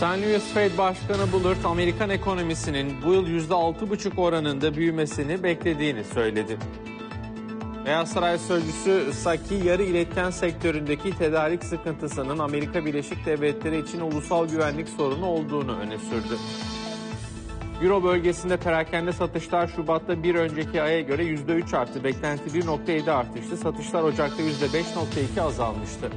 St. Louis Fed Başkanı Bullard, Amerikan ekonomisinin bu yıl %6,5 oranında büyümesini beklediğini söyledi. Beyaz Saray Sözcüsü Saki, yarı iletken sektöründeki tedarik sıkıntısının Amerika Birleşik Devletleri için ulusal güvenlik sorunu olduğunu öne sürdü. Euro bölgesinde perakende satışlar Şubat'ta bir önceki aya göre %3 arttı. Beklenti 1.7 artıştı. Satışlar Ocak'ta %5.2 azalmıştı.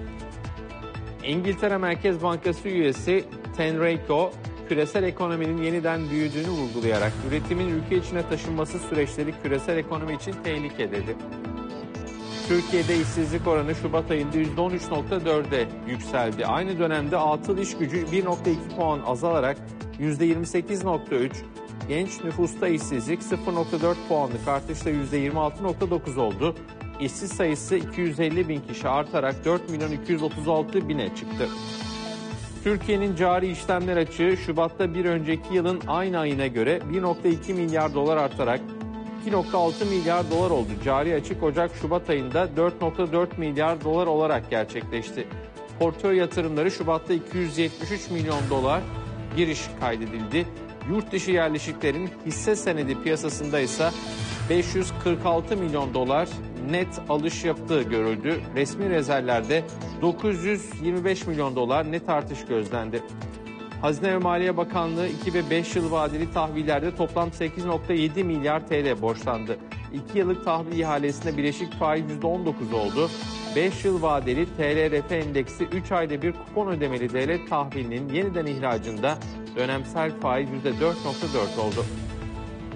İngiltere Merkez Bankası üyesi Tenreco, küresel ekonominin yeniden büyüdüğünü vurgulayarak üretimin ülke içine taşınması süreçleri küresel ekonomi için tehlike dedi. Türkiye'de işsizlik oranı Şubat ayında %13.4'e yükseldi. Aynı dönemde atıl iş gücü 1.2 puan azalarak %28.3, genç nüfusta işsizlik 0.4 puanlık artışla %26.9 oldu. İşsiz sayısı 250 bin kişi artarak 4.236.000'e çıktı. Türkiye'nin cari işlemler açığı Şubat'ta bir önceki yılın aynı ayına göre 1.2 milyar dolar artarak 2.6 milyar dolar oldu. Cari açık Ocak-Şubat ayında 4.4 milyar dolar olarak gerçekleşti. Portföy yatırımları Şubat'ta 273 milyon dolar giriş kaydedildi. Yurt dışı yerleşiklerin hisse senedi piyasasında ise 546 milyon dolar net alış yaptığı görüldü. Resmi rezervlerde 925 milyon dolar net artış gözlendi. Hazine ve Maliye Bakanlığı 2 ve 5 yıl vadeli tahvillerde toplam 8.7 milyar TL borçlandı. 2 yıllık tahvil ihalesinde bileşik faiz %19 oldu. 5 yıl vadeli TLF endeksi 3 ayda bir kupon ödemeli devlet tahvilinin yeniden ihracında dönemsel faiz %4.4 oldu.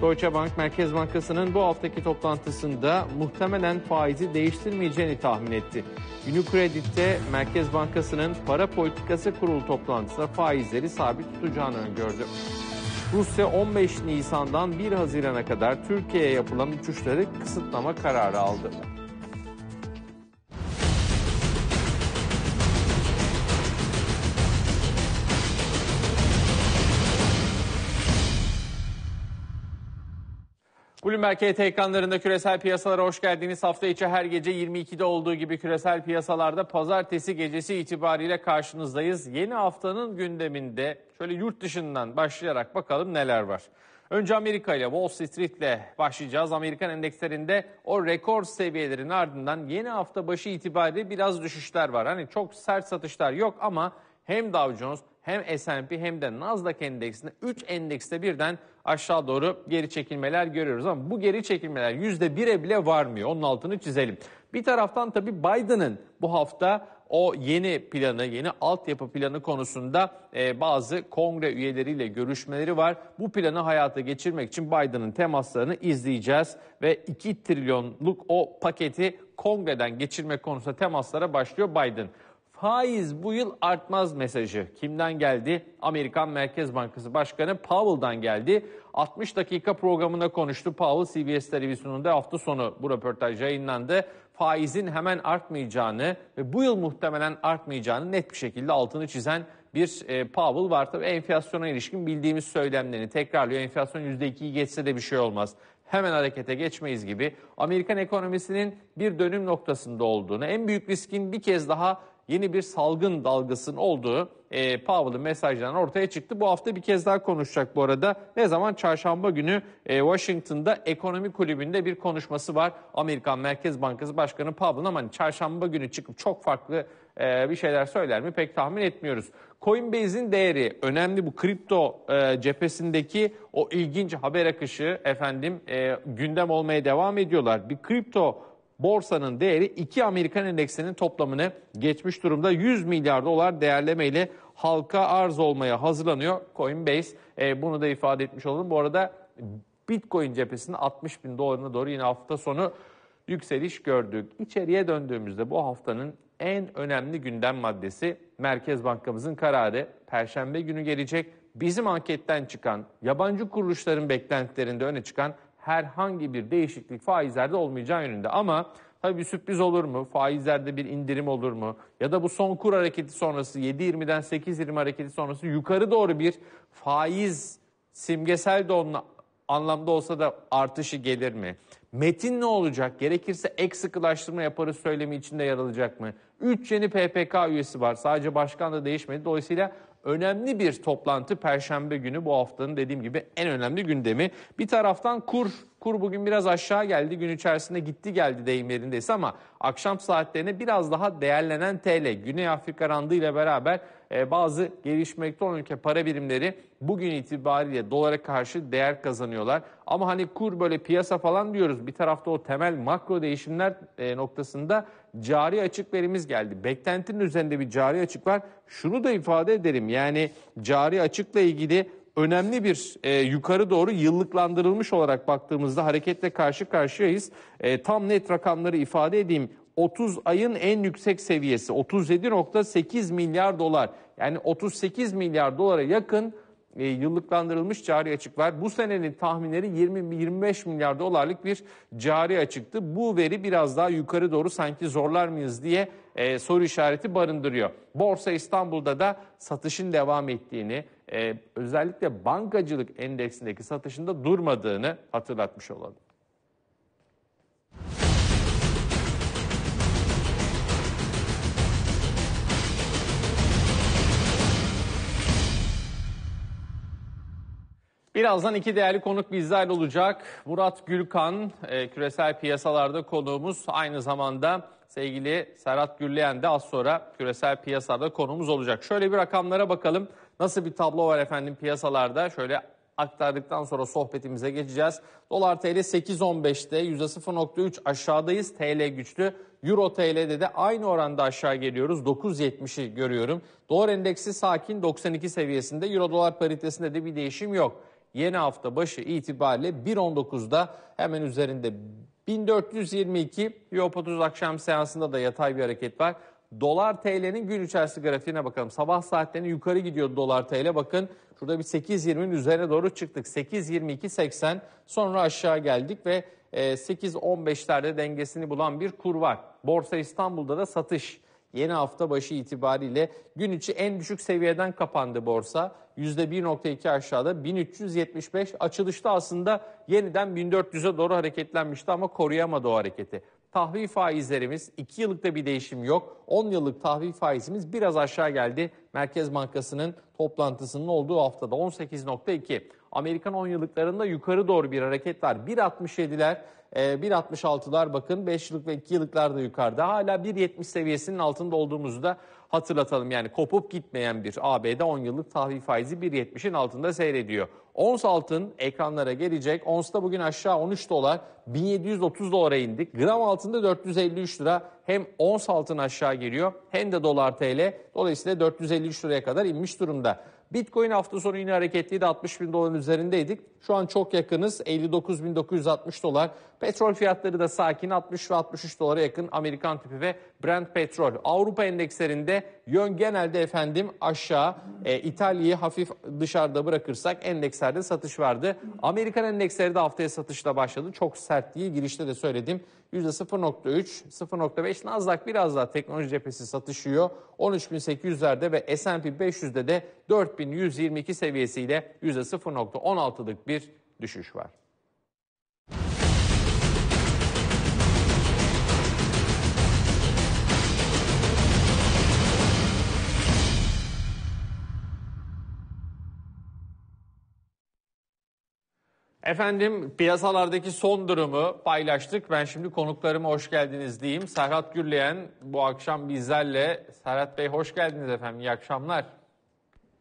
Deutsche Bank, Merkez Bankası'nın bu haftaki toplantısında muhtemelen faizi değiştirmeyeceğini tahmin etti. UniCredit'te Merkez Bankası'nın para politikası kurulu toplantısında faizleri sabit tutacağını öngördü. Rusya 15 Nisan'dan 1 Haziran'a kadar Türkiye'ye yapılan uçuşları kısıtlama kararı aldı. Bloomberg HT ekranlarında küresel piyasalara hoş geldiniz. Hafta içi her gece 22'de olduğu gibi küresel piyasalarda pazartesi gecesi itibariyle karşınızdayız. Yeni haftanın gündeminde şöyle yurt dışından başlayarak bakalım neler var. Önce Amerika ile Wall Street ile başlayacağız. Amerikan endekslerinde o rekor seviyelerin ardından yeni hafta başı itibariyle biraz düşüşler var. Hani çok sert satışlar yok ama hem Dow Jones hem S&P hem de Nasdaq endeksinde 3 endekste birden aşağı doğru geri çekilmeler görüyoruz. Ama bu geri çekilmeler %1'e bile varmıyor. Onun altını çizelim. Bir taraftan tabii Biden'ın bu hafta o yeni planı, yeni altyapı planı konusunda bazı kongre üyeleriyle görüşmeleri var. Bu planı hayata geçirmek için Biden'ın temaslarını izleyeceğiz ve 2 trilyonluk o paketi kongreden geçirmek konusunda temaslara başlıyor Biden. Faiz bu yıl artmaz mesajı kimden geldi? Amerikan Merkez Bankası Başkanı Powell'dan geldi. 60 dakika programında konuştu Powell, CBS televizyonunda hafta sonu bu röportaj yayınlandı. Faizin hemen artmayacağını ve bu yıl muhtemelen artmayacağını net bir şekilde altını çizen bir Powell var. Tabii enflasyona ilişkin bildiğimiz söylemlerini tekrarlıyor. Enflasyon %2'yi geçse de bir şey olmaz. Hemen harekete geçmeyiz gibi. Amerikan ekonomisinin bir dönüm noktasında olduğunu, en büyük riskin bir kez daha yeni bir salgın dalgasının olduğu Powell'ın mesajlarından ortaya çıktı. Bu hafta bir kez daha konuşacak bu arada. Ne zaman? Çarşamba günü Washington'da ekonomi kulübünde bir konuşması var. Amerikan Merkez Bankası Başkanı Powell'ın, ama çarşamba günü çıkıp çok farklı bir şeyler söyler mi pek tahmin etmiyoruz. Coinbase'in değeri önemli, bu kripto cephesindeki o ilginç haber akışı gündem olmaya devam ediyorlar. Bir kripto borsanın değeri 2 Amerikan endeksinin toplamını geçmiş durumda. 100 milyar dolar değerlemeyle halka arz olmaya hazırlanıyor Coinbase. Bunu da ifade etmiş olalım. Bu arada Bitcoin cephesinde 60 bin dolarına doğru yine hafta sonu yükseliş gördük. İçeriye döndüğümüzde bu haftanın en önemli gündem maddesi Merkez Bankamızın kararı. Perşembe günü gelecek. Bizim anketten çıkan, yabancı kuruluşların beklentilerinde öne çıkan herhangi bir değişiklik faizlerde olmayacağı yönünde. Ama tabii bir sürpriz olur mu? Faizlerde bir indirim olur mu? Ya da bu son kur hareketi sonrası 7.20'den 8.20 hareketi sonrası yukarı doğru bir faiz simgesel de onun anlamda olsa da artışı gelir mi? Metin ne olacak? Gerekirse ek sıkılaştırma yaparız söylemi içinde yer alacak mı? 3 yeni PPK üyesi var. Sadece başkan da değişmedi. Dolayısıyla önemli bir toplantı Perşembe günü, bu haftanın dediğim gibi en önemli gündemi. Bir taraftan kur bugün biraz aşağı geldi. Gün içerisinde gitti geldi deyim yerindeyse, ama akşam saatlerine biraz daha değerlenen TL, Güney Afrika randı ile beraber bazı gelişmekte olan ülke para birimleri bugün itibariyle dolara karşı değer kazanıyorlar. Ama hani kur böyle piyasa falan diyoruz. Bir tarafta o temel makro değişimler noktasında cari açık verimiz geldi. Beklentinin üzerinde bir cari açık var. Şunu da ifade edelim, yani cari açıkla ilgili önemli bir yukarı doğru yıllıklandırılmış olarak baktığımızda hareketle karşı karşıyayız. Tam net rakamları ifade edeyim. 30 ayın en yüksek seviyesi 37.8 milyar dolar. Yani 38 milyar dolara yakın yıllıklandırılmış cari açık var. Bu senenin tahminleri 20-25 milyar dolarlık bir cari açıktı. Bu veri biraz daha yukarı doğru sanki zorlar mıyız diye soru işareti barındırıyor. Borsa İstanbul'da da satışın devam ettiğini, özellikle bankacılık endeksindeki satışında durmadığını hatırlatmış olalım. Birazdan iki değerli konuk bizler olacak. Murat Gülkan, küresel piyasalarda konuğumuz. Aynı zamanda sevgili Serhat Gürleyen de az sonra küresel piyasalarda konuğumuz olacak. Şöyle bir rakamlara bakalım. Nasıl bir tablo var efendim piyasalarda? Şöyle aktardıktan sonra sohbetimize geçeceğiz. Dolar TL 8.15'te %0.3 aşağıdayız. TL güçlü. Euro TL'de de aynı oranda aşağı geliyoruz. 9.70'i görüyorum. Dolar endeksi sakin 92 seviyesinde. Euro dolar paritesinde de bir değişim yok. Yeni hafta başı itibariyle 1.19'da hemen üzerinde 1422, Euro 30 akşam seansında da yatay bir hareket var. Dolar TL'nin gün içerisinde grafiğine bakalım. Sabah saatlerinde yukarı gidiyordu dolar TL. Bakın şurada bir 8.20'nin üzerine doğru çıktık. 8.22.80, sonra aşağı geldik ve 8.15'lerde dengesini bulan bir kur var. Borsa İstanbul'da da satış. Yeni hafta başı itibariyle gün içi en düşük seviyeden kapandı borsa. %1.2 aşağıda 1375. Açılışta aslında yeniden 1400'e doğru hareketlenmişti ama koruyamadı o hareketi. Tahvil faizlerimiz 2 yıllıkta bir değişim yok. 10 yıllık tahvil faizimiz biraz aşağı geldi. Merkez Bankası'nın toplantısının olduğu haftada 18.2. Amerikan 10 yıllıklarında yukarı doğru bir hareket var. 1.67'ler. 1.66'lar bakın, 5 yıllık ve 2 yıllıklar da yukarıda. Hala 1.70 seviyesinin altında olduğumuzu da hatırlatalım. Yani kopup gitmeyen bir ABD 10 yıllık tahvil faizi 1.70'in altında seyrediyor. Ons altın ekranlara gelecek. Ons'ta bugün aşağı 13 dolar, 1730 dolara indik. Gram altında 453 lira. Hem ons altın aşağı geliyor hem de dolar TL. Dolayısıyla 453 liraya kadar inmiş durumda. Bitcoin hafta sonu yine hareketliydi. 60 bin doların üzerindeydik. Şu an çok yakınız. 59.960 dolar. Petrol fiyatları da sakin. 60 ve 63 dolara yakın Amerikan tüpü ve Brent petrol. Avrupa endekslerinde yön genelde efendim aşağı. İtalya'yı hafif dışarıda bırakırsak endekslerde satış vardı. Amerikan endeksleri de haftaya satışla başladı. Çok sert değil. Girişte de söyledim. %0.3, 0.5. Nasdaq biraz daha teknoloji cephesi satışıyor. 13.800'lerde ve S&P 500'de de 4122 seviyesiyle %0.16'lık bir düşüş var. Efendim piyasalardaki son durumu paylaştık. Ben şimdi konuklarıma hoş geldiniz diyeyim. Serhat Gürleyen bu akşam bizlerle. Serhat Bey hoş geldiniz efendim. İyi akşamlar.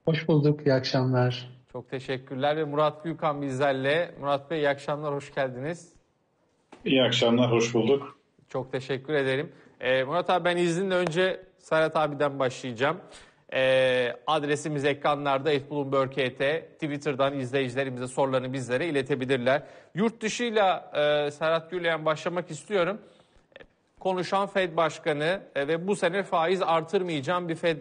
Hoş bulduk. İyi akşamlar. Çok teşekkürler. Ve Murat Gülkan bizlerle. Murat Bey iyi akşamlar. Hoş geldiniz. İyi akşamlar. Hoş bulduk. Çok teşekkür ederim. Murat abi ben izninle önce Serhat abiden başlayacağım. Adresimiz ekranlarda Bloomberg HT. Twitter'dan izleyicilerimize sorularını bizlere iletebilirler. Yurt dışıyla Serhat Gürleyen başlamak istiyorum. Konuşan Fed Başkanı ve bu sene faiz artırmayacağım bir Fed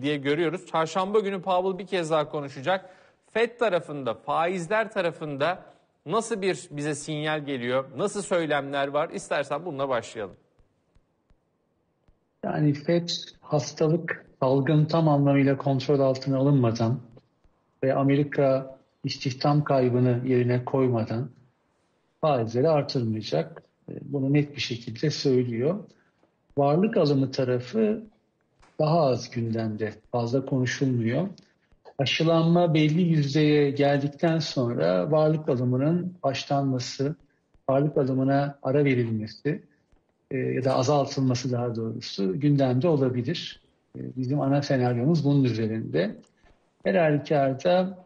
diye görüyoruz. Çarşamba günü Powell bir kez daha konuşacak. Fed tarafında, faizler tarafında nasıl bir bize sinyal geliyor? Nasıl söylemler var? İstersen bununla başlayalım. Yani Fed hastalık, salgın tam anlamıyla kontrol altına alınmadan ve Amerika istihdam kaybını yerine koymadan faizleri artırmayacak. Bunu net bir şekilde söylüyor. Varlık alımı tarafı daha az gündemde, fazla konuşulmuyor. Aşılanma belli yüzdeye geldikten sonra varlık alımının başlanması, varlık alımına ara verilmesi ya da azaltılması daha doğrusu gündemde olabilir. Bizim ana senaryomuz bunun üzerinde. Her halükarda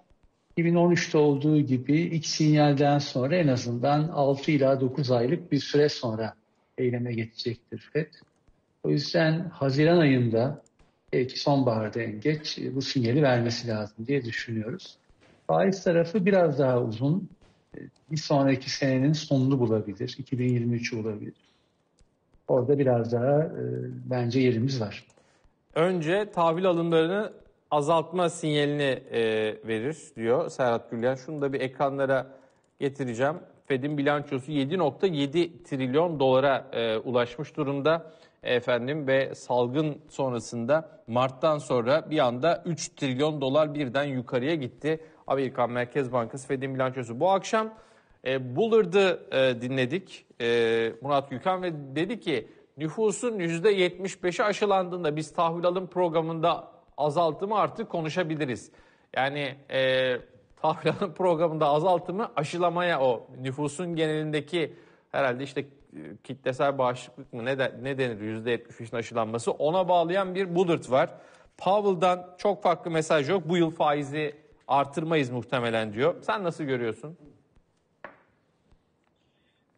2013'te olduğu gibi ilk sinyalden sonra en azından 6 ila 9 aylık bir süre sonra eyleme geçecektir FED. O yüzden Haziran ayında, belki sonbaharda en geç bu sinyali vermesi lazım diye düşünüyoruz. Faiz tarafı biraz daha uzun. Bir sonraki senenin sonunu bulabilir. 2023'ü olabilir. Orada biraz daha bence yerimiz var. Önce tahvil alımlarını azaltma sinyalini verir diyor Serhat Gürleyen. Şunu da bir ekranlara getireceğim. Fed'in bilançosu 7.7 trilyon dolara ulaşmış durumda efendim ve salgın sonrasında Mart'tan sonra bir anda 3 trilyon dolar birden yukarıya gitti. Amerikan Merkez Bankası Fed'in bilançosu. Bu akşam Bullard'ı dinledik Murat Gülkan ve dedi ki nüfusun %75'i aşılandığında biz tahvil alım programında azaltımı artık konuşabiliriz. Yani tahvil alım programında azaltımı aşılamaya o nüfusun genelindeki herhalde işte kitlesel bağışıklık mı ne denir %75'in aşılanması ona bağlayan bir Bullard var. Powell'dan çok farklı mesaj yok. Bu yıl faizi artırmayız muhtemelen diyor. Sen nasıl görüyorsun?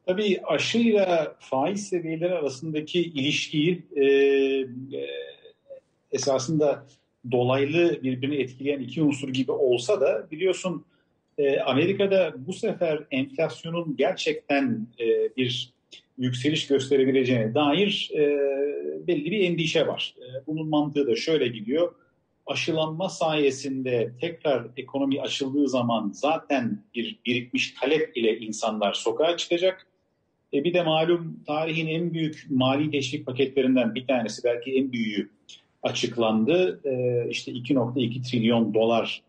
Tabii aşıyla faiz seviyeleri arasındaki ilişkiyi esasında dolaylı birbirini etkileyen iki unsur gibi olsa da biliyorsun Amerika'da bu sefer enflasyonun gerçekten bir yükseliş gösterebileceğine dair belli bir endişe var. Bunun mantığı da şöyle gidiyor. Aşılanma sayesinde tekrar ekonomi açıldığı zaman zaten bir birikmiş talep ile insanlar sokağa çıkacak. Bir de malum tarihin en büyük mali teşvik paketlerinden bir tanesi belki en büyüğü açıklandı. İşte 2.2 trilyon dolar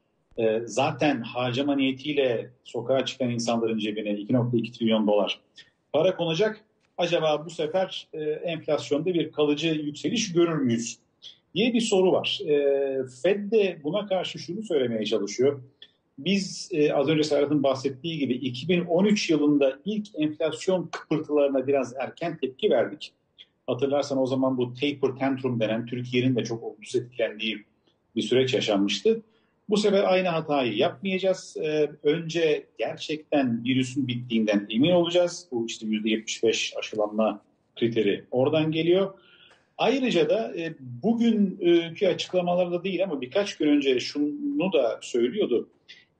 zaten harcama niyetiyle sokağa çıkan insanların cebine 2.2 trilyon dolar para konacak. Acaba bu sefer enflasyonda bir kalıcı yükseliş görür müyüz diye bir soru var. Fed de buna karşı şunu söylemeye çalışıyor. Biz az önce Serhat'ın bahsettiği gibi 2013 yılında ilk enflasyon kıpırtılarına biraz erken tepki verdik. Hatırlarsan o zaman bu taper tantrum denen Türkiye'nin de çok olumsuz etkilendiği bir süreç yaşanmıştı. Bu sefer aynı hatayı yapmayacağız. Önce gerçekten virüsün bittiğinden emin olacağız. Bu işte %75 aşılanma kriteri oradan geliyor. Ayrıca da bugünkü açıklamalarda değil ama birkaç gün önce şunu da söylüyordu.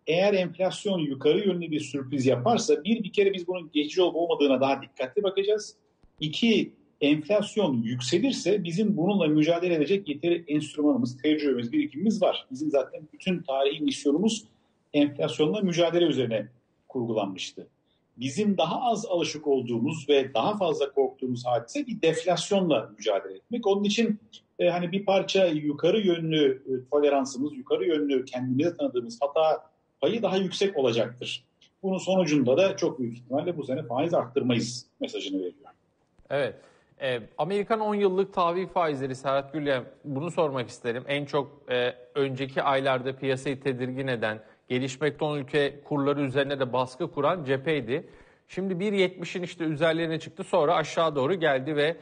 Eğer enflasyon yukarı yönlü bir sürpriz yaparsa bir kere biz bunun geçici olup olmadığına daha dikkatli bakacağız. İki, enflasyon yükselirse bizim bununla mücadele edecek yeteri enstrümanımız, tecrübemiz, birikimimiz var. Bizim zaten bütün tarihi misyonumuz enflasyonla mücadele üzerine kurgulanmıştı. Bizim daha az alışık olduğumuz ve daha fazla korktuğumuz hadise bir deflasyonla mücadele etmek. Onun için hani bir parça yukarı yönlü toleransımız, yukarı yönlü kendimize tanıdığımız hata payı daha yüksek olacaktır. Bunun sonucunda da çok büyük ihtimalle bu sene faiz arttırmayız mesajını veriyor. Evet. Amerikan 10 yıllık tahvil faizleri Serhat Gürleyen bunu sormak isterim. En çok önceki aylarda piyasayı tedirgin eden, gelişmekte olan ülke kurları üzerine de baskı kuran cepheydi. Şimdi 1.70'in işte üzerlerine çıktı sonra aşağı doğru geldi ve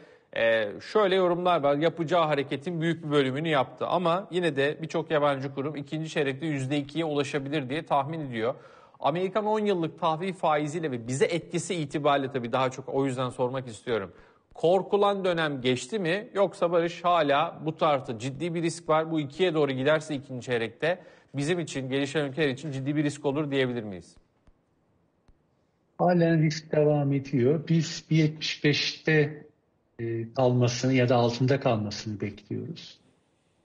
şöyle yorumlar var. Yapacağı hareketin büyük bir bölümünü yaptı ama yine de birçok yabancı kurum ikinci çeyrekte %2'ye ulaşabilir diye tahmin ediyor. Amerikan 10 yıllık tahvil faiziyle ve bize etkisi itibariyle tabii daha çok o yüzden sormak istiyorum. Korkulan dönem geçti mi yoksa Barış hala bu tartı ciddi bir risk var. Bu 2'ye doğru giderse ikinci çeyrekte bizim için, gelişen ülkeler için ciddi bir risk olur diyebilir miyiz? Halen risk devam ediyor. Biz 1.75'te kalmasını ya da altında kalmasını bekliyoruz.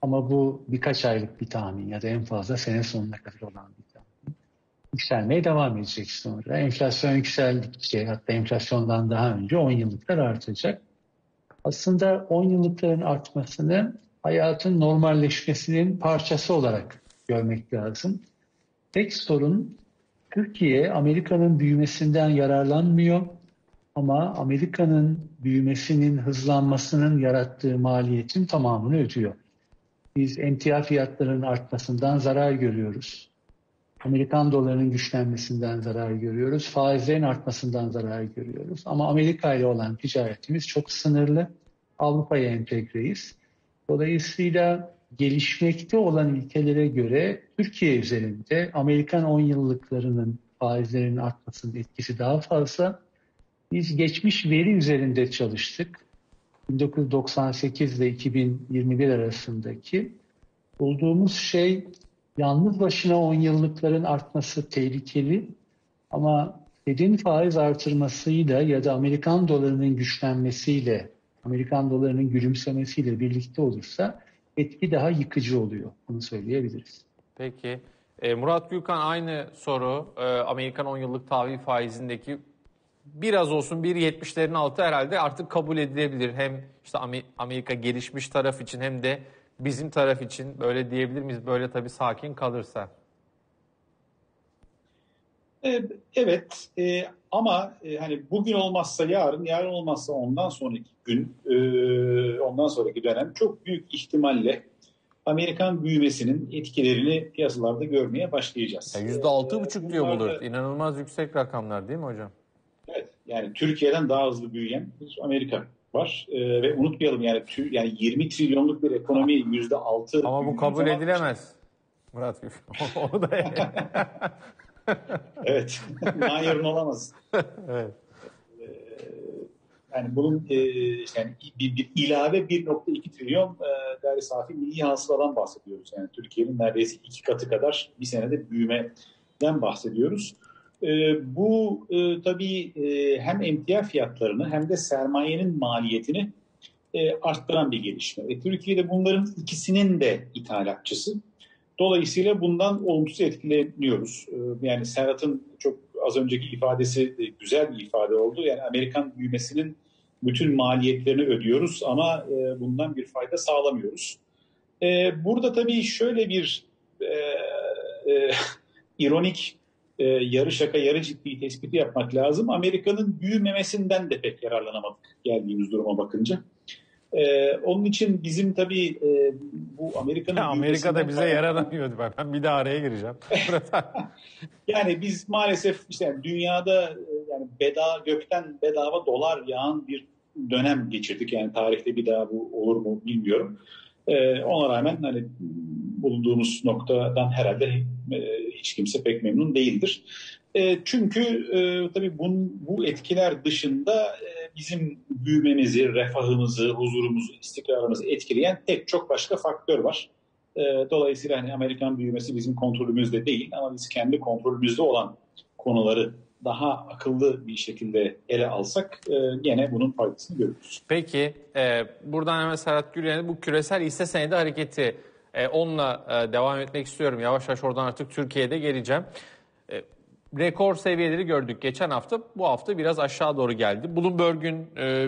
Ama bu birkaç aylık bir tahmin ya da en fazla sene sonuna kadar olan bir tahmin. Yükselmeye devam edecek sonra. Enflasyon yükseldikçe hatta enflasyondan daha önce 10 yıllıklar artacak. Aslında 10 yıllıkların artmasını hayatın normalleşmesinin parçası olarak görmek lazım. Tek sorun Türkiye Amerika'nın büyümesinden yararlanmıyor. ama Amerika'nın büyümesinin hızlanmasının yarattığı maliyetin tamamını ödüyor. Biz emtia fiyatlarının artmasından zarar görüyoruz. Amerikan dolarının güçlenmesinden zarar görüyoruz. Faizlerin artmasından zarar görüyoruz. Ama Amerika ile olan ticaretimiz çok sınırlı. Avrupa'ya entegreyiz. Dolayısıyla gelişmekte olan ülkelere göre Türkiye üzerinde Amerikan 10 yıllıklarının faizlerinin artmasının etkisi daha fazla. Biz geçmiş veri üzerinde çalıştık. 1998 ile 2021 arasındaki bulduğumuz şey yalnız başına 10 yıllıkların artması tehlikeli ama Fed'in faiz artırmasıyla ya da Amerikan dolarının güçlenmesiyle, Amerikan dolarının gülümsemesiyle birlikte olursa etki daha yıkıcı oluyor. Bunu söyleyebiliriz. Peki. Murat Gülkan, aynı soru. Amerikan 10 yıllık tahvil faizindeki biraz olsun 1.70'lerin altı herhalde artık kabul edilebilir. Hem işte Amerika gelişmiş taraf için hem de bizim taraf için böyle diyebilir miyiz? Böyle tabii sakin kalırsa. Evet ama hani bugün olmazsa yarın, yarın olmazsa ondan sonraki gün, ondan sonraki dönem çok büyük ihtimalle Amerikan büyümesinin etkilerini piyasalarda görmeye başlayacağız. %6,5 diyor Bullard. İnanılmaz yüksek rakamlar değil mi hocam? Evet. Yani Türkiye'den daha hızlı büyüyen Amerika var. Ve unutmayalım yani 20 trilyonluk bir ekonomi %6. Ama bu kabul edilemez. Murat Gül. O da evet. Yarın olamaz. Evet. Yani bunun yani bir ilave 1.2 trilyon gayri safi milli hasıladan bahsediyoruz. Yani Türkiye'nin neredeyse 2 katı kadar bir senede büyümeden bahsediyoruz. Bu tabii hem emtia fiyatlarını hem de sermayenin maliyetini arttıran bir gelişme. Türkiye'de bunların ikisinin de ithalatçısı. Dolayısıyla bundan olumsuz etkileniyoruz. Yani Serhat'ın çok az önceki ifadesi güzel bir ifade oldu. Yani Amerikan büyümesinin bütün maliyetlerini ödüyoruz ama bundan bir fayda sağlamıyoruz. Burada tabii şöyle bir ironik yarı şaka yarı ciddi tespiti yapmak lazım. Amerika'nın büyümemesinden de pek yararlanamadık geldiğimiz duruma bakınca. Onun için bizim tabii bu Amerika'nın... Amerika'da bize yaranamıyordu. Ben bir daha araya gireceğim. Yani biz maalesef işte dünyada yani gökten bedava dolar yağan bir dönem geçirdik. Yani tarihte bir daha bu olur mu bilmiyorum. Ona rağmen hani bulunduğumuz noktadan herhalde hiç kimse pek memnun değildir. Çünkü tabii bu etkiler dışında bizim büyümemizi, refahımızı, huzurumuzu, istikrarımızı etkileyen pek çok başka faktör var. Dolayısıyla hani Amerikan büyümesi bizim kontrolümüzde değil ama biz kendi kontrolümüzde olan konuları daha akıllı bir şekilde ele alsak gene bunun faydasını görürüz. Peki buradan hemen Serhat Gürleyen'e bu küresel hisse senedi hareketi onunla devam etmek istiyorum. Yavaş yavaş oradan artık Türkiye'de geleceğim. Rekor seviyeleri gördük geçen hafta. Bu hafta biraz aşağı doğru geldi. Bloomberg'ün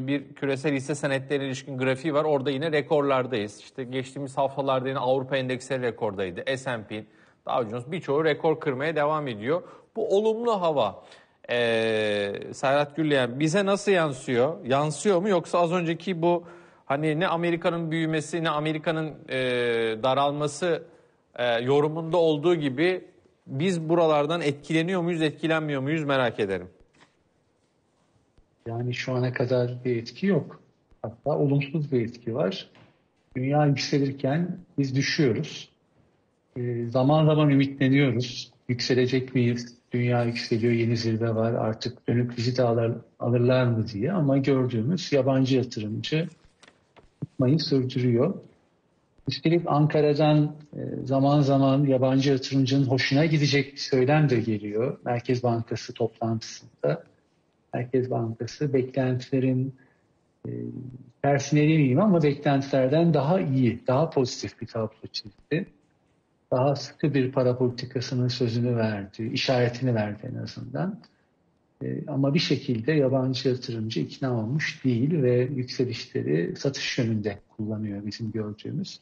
bir küresel hisse senetlerine ilişkin grafiği var. Orada yine rekorlardayız. İşte geçtiğimiz haftalarda yine Avrupa endeksleri rekordaydı. S&P, Dow Jones birçoğu rekor kırmaya devam ediyor. Bu olumlu hava Serhat Gürleyen bize nasıl yansıyor? Yansıyor mu yoksa az önceki bu hani ne Amerika'nın büyümesi ne Amerika'nın daralması yorumunda olduğu gibi biz buralardan etkileniyor muyuz, etkilenmiyor muyuz merak ederim. Yani şu ana kadar bir etki yok. Hatta olumsuz bir etki var. Dünya yükselirken biz düşüyoruz. Zaman zaman ümitleniyoruz. Yükselecek miyiz? Dünya yükseliyor, yeni zirve var. Artık dönüp bizi de alırlar mı diye. Ama gördüğümüz yabancı yatırımcı tutmayı sürdürüyor. Üstelik Ankara'dan zaman zaman yabancı yatırımcının hoşuna gidecek bir söylem de geliyor. Merkez Bankası toplantısında. Merkez Bankası beklentilerin tersine demeyeyim ama beklentilerden daha iyi, daha pozitif bir tablo çizdi. Daha sıkı bir para politikasının sözünü verdi, işaretini verdi en azından. Ama bir şekilde yabancı yatırımcı ikna olmuş değil ve yükselişleri satış yönünde kullanıyor bizim gördüğümüz.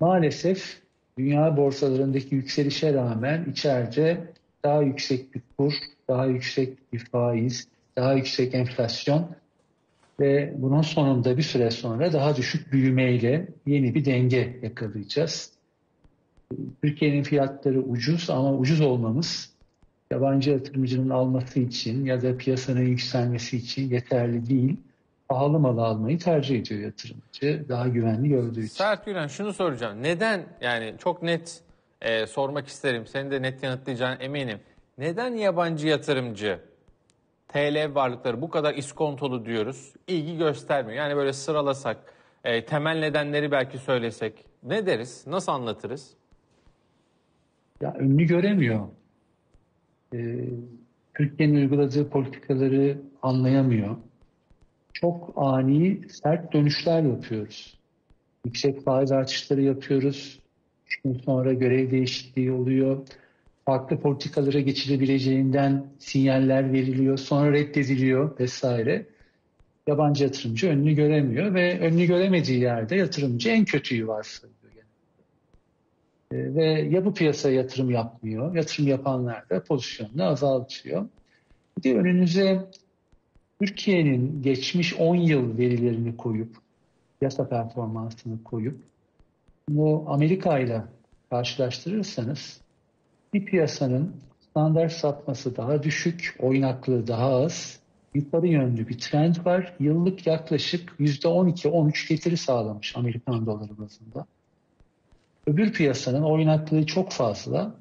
Maalesef dünya borsalarındaki yükselişe rağmen içeride daha yüksek bir kur, daha yüksek bir faiz, daha yüksek enflasyon ve bunun sonunda bir süre sonra daha düşük büyümeyle yeni bir denge yakalayacağız. Türkiye'nin fiyatları ucuz ama ucuz olmamız yabancı yatırımcının alması için ya da piyasanın yükselmesi için yeterli değil. Pahalı malı almayı tercih ediyor yatırımcı, daha güvenli gördüğü için. Serhat Gürleyen, şunu soracağım. Neden, yani çok net sormak isterim, senin de net yanıtlayacağına eminim. Neden yabancı yatırımcı TL varlıkları bu kadar iskontolu diyoruz, ilgi göstermiyor? Yani böyle sıralasak, temel nedenleri belki söylesek ne deriz, nasıl anlatırız? Ya önünü göremiyor. Türkiye'nin uyguladığı politikaları anlayamıyor. Çok ani, sert dönüşler yapıyoruz. Yüksek faiz artışları yapıyoruz. 3 gün sonra görev değişikliği oluyor. Farklı politikalara geçilebileceğinden sinyaller veriliyor. Sonra reddediliyor vesaire. Yabancı yatırımcı önünü göremiyor ve önünü göremediği yerde yatırımcı en kötüyü varsayıyor. Ve ya bu piyasaya yatırım yapmıyor, yatırım yapanlar da pozisyonunu azaltıyor. Bir de önünüze Türkiye'nin geçmiş 10 yıl verilerini koyup, piyasa performansını koyup, bu Amerika ile karşılaştırırsanız bir piyasanın standart sapması daha düşük, oynaklığı daha az, yukarı yönlü bir trend var. Yıllık yaklaşık %12-13 getiri sağlamış Amerikan doları bazında. Öbür piyasanın oynaklığı çok fazla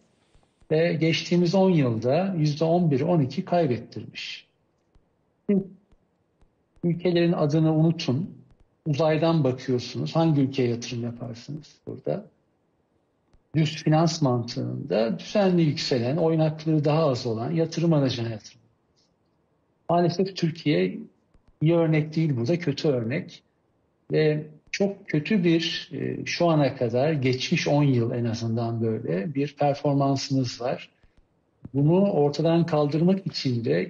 ve geçtiğimiz 10 yılda %11-12 kaybettirmiş. Ülkelerin adını unutun, uzaydan bakıyorsunuz. Hangi ülkeye yatırım yaparsınız burada? Düz finans mantığında düzenli yükselen, oynaklığı daha az olan yatırım aracına yatırım. Maalesef Türkiye iyi örnek değil, burada kötü örnek ve çok kötü bir, şu ana kadar geçmiş 10 yıl en azından böyle bir performansınız var. Bunu ortadan kaldırmak için de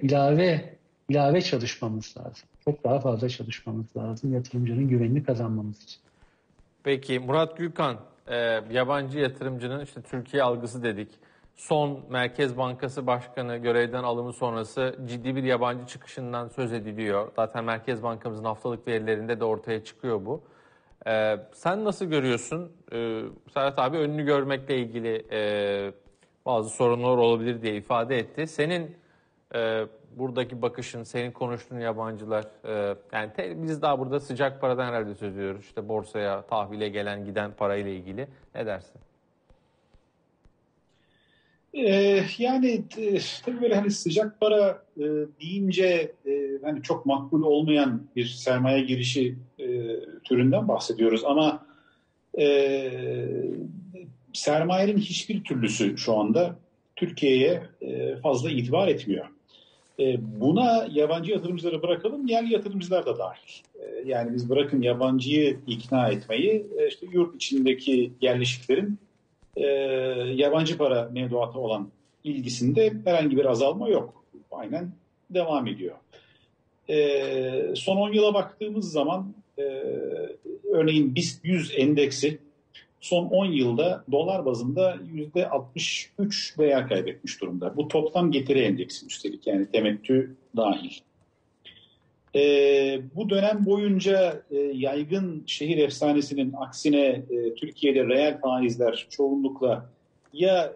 ilave çalışmamız lazım. Çok daha fazla çalışmamız lazım yatırımcının güvenini kazanmamız için. Peki Murat Gülkan, yabancı yatırımcının işte Türkiye algısı dedik. Son Merkez Bankası Başkanı görevden alımı sonrası ciddi bir yabancı çıkışından söz ediliyor. Zaten Merkez Bankamızın haftalık verilerinde de ortaya çıkıyor bu. Sen nasıl görüyorsun? Serhat abi önünü görmekle ilgili bazı sorunlar olabilir diye ifade etti. Senin buradaki bakışın, senin konuştuğun yabancılar, yani biz daha burada sıcak paradan herhalde söz ediyoruz. İşte borsaya, tahvile gelen giden parayla ilgili. Ne dersin? Yani tabii böyle hani sıcak para deyince hani çok makbul olmayan bir sermaye girişi türünden bahsediyoruz ama sermayenin hiçbir türlüsü şu anda Türkiye'ye fazla itibar etmiyor. Buna yabancı yatırımcıları bırakalım, yerli yatırımcılar da dahil. Yani biz bırakın yabancıyı ikna etmeyi, işte yurt içindeki yerleşiklerin yabancı para mevduata olan ilgisinde herhangi bir azalma yok. Aynen devam ediyor. Son 10 yıla baktığımız zaman örneğin BIST 100 endeksi son 10 yılda dolar bazında %63 değer kaybetmiş durumda. Bu toplam getiri endeksi üstelik, yani temettü dahil. Bu dönem boyunca yaygın şehir efsanesinin aksine Türkiye'de reel faizler çoğunlukla ya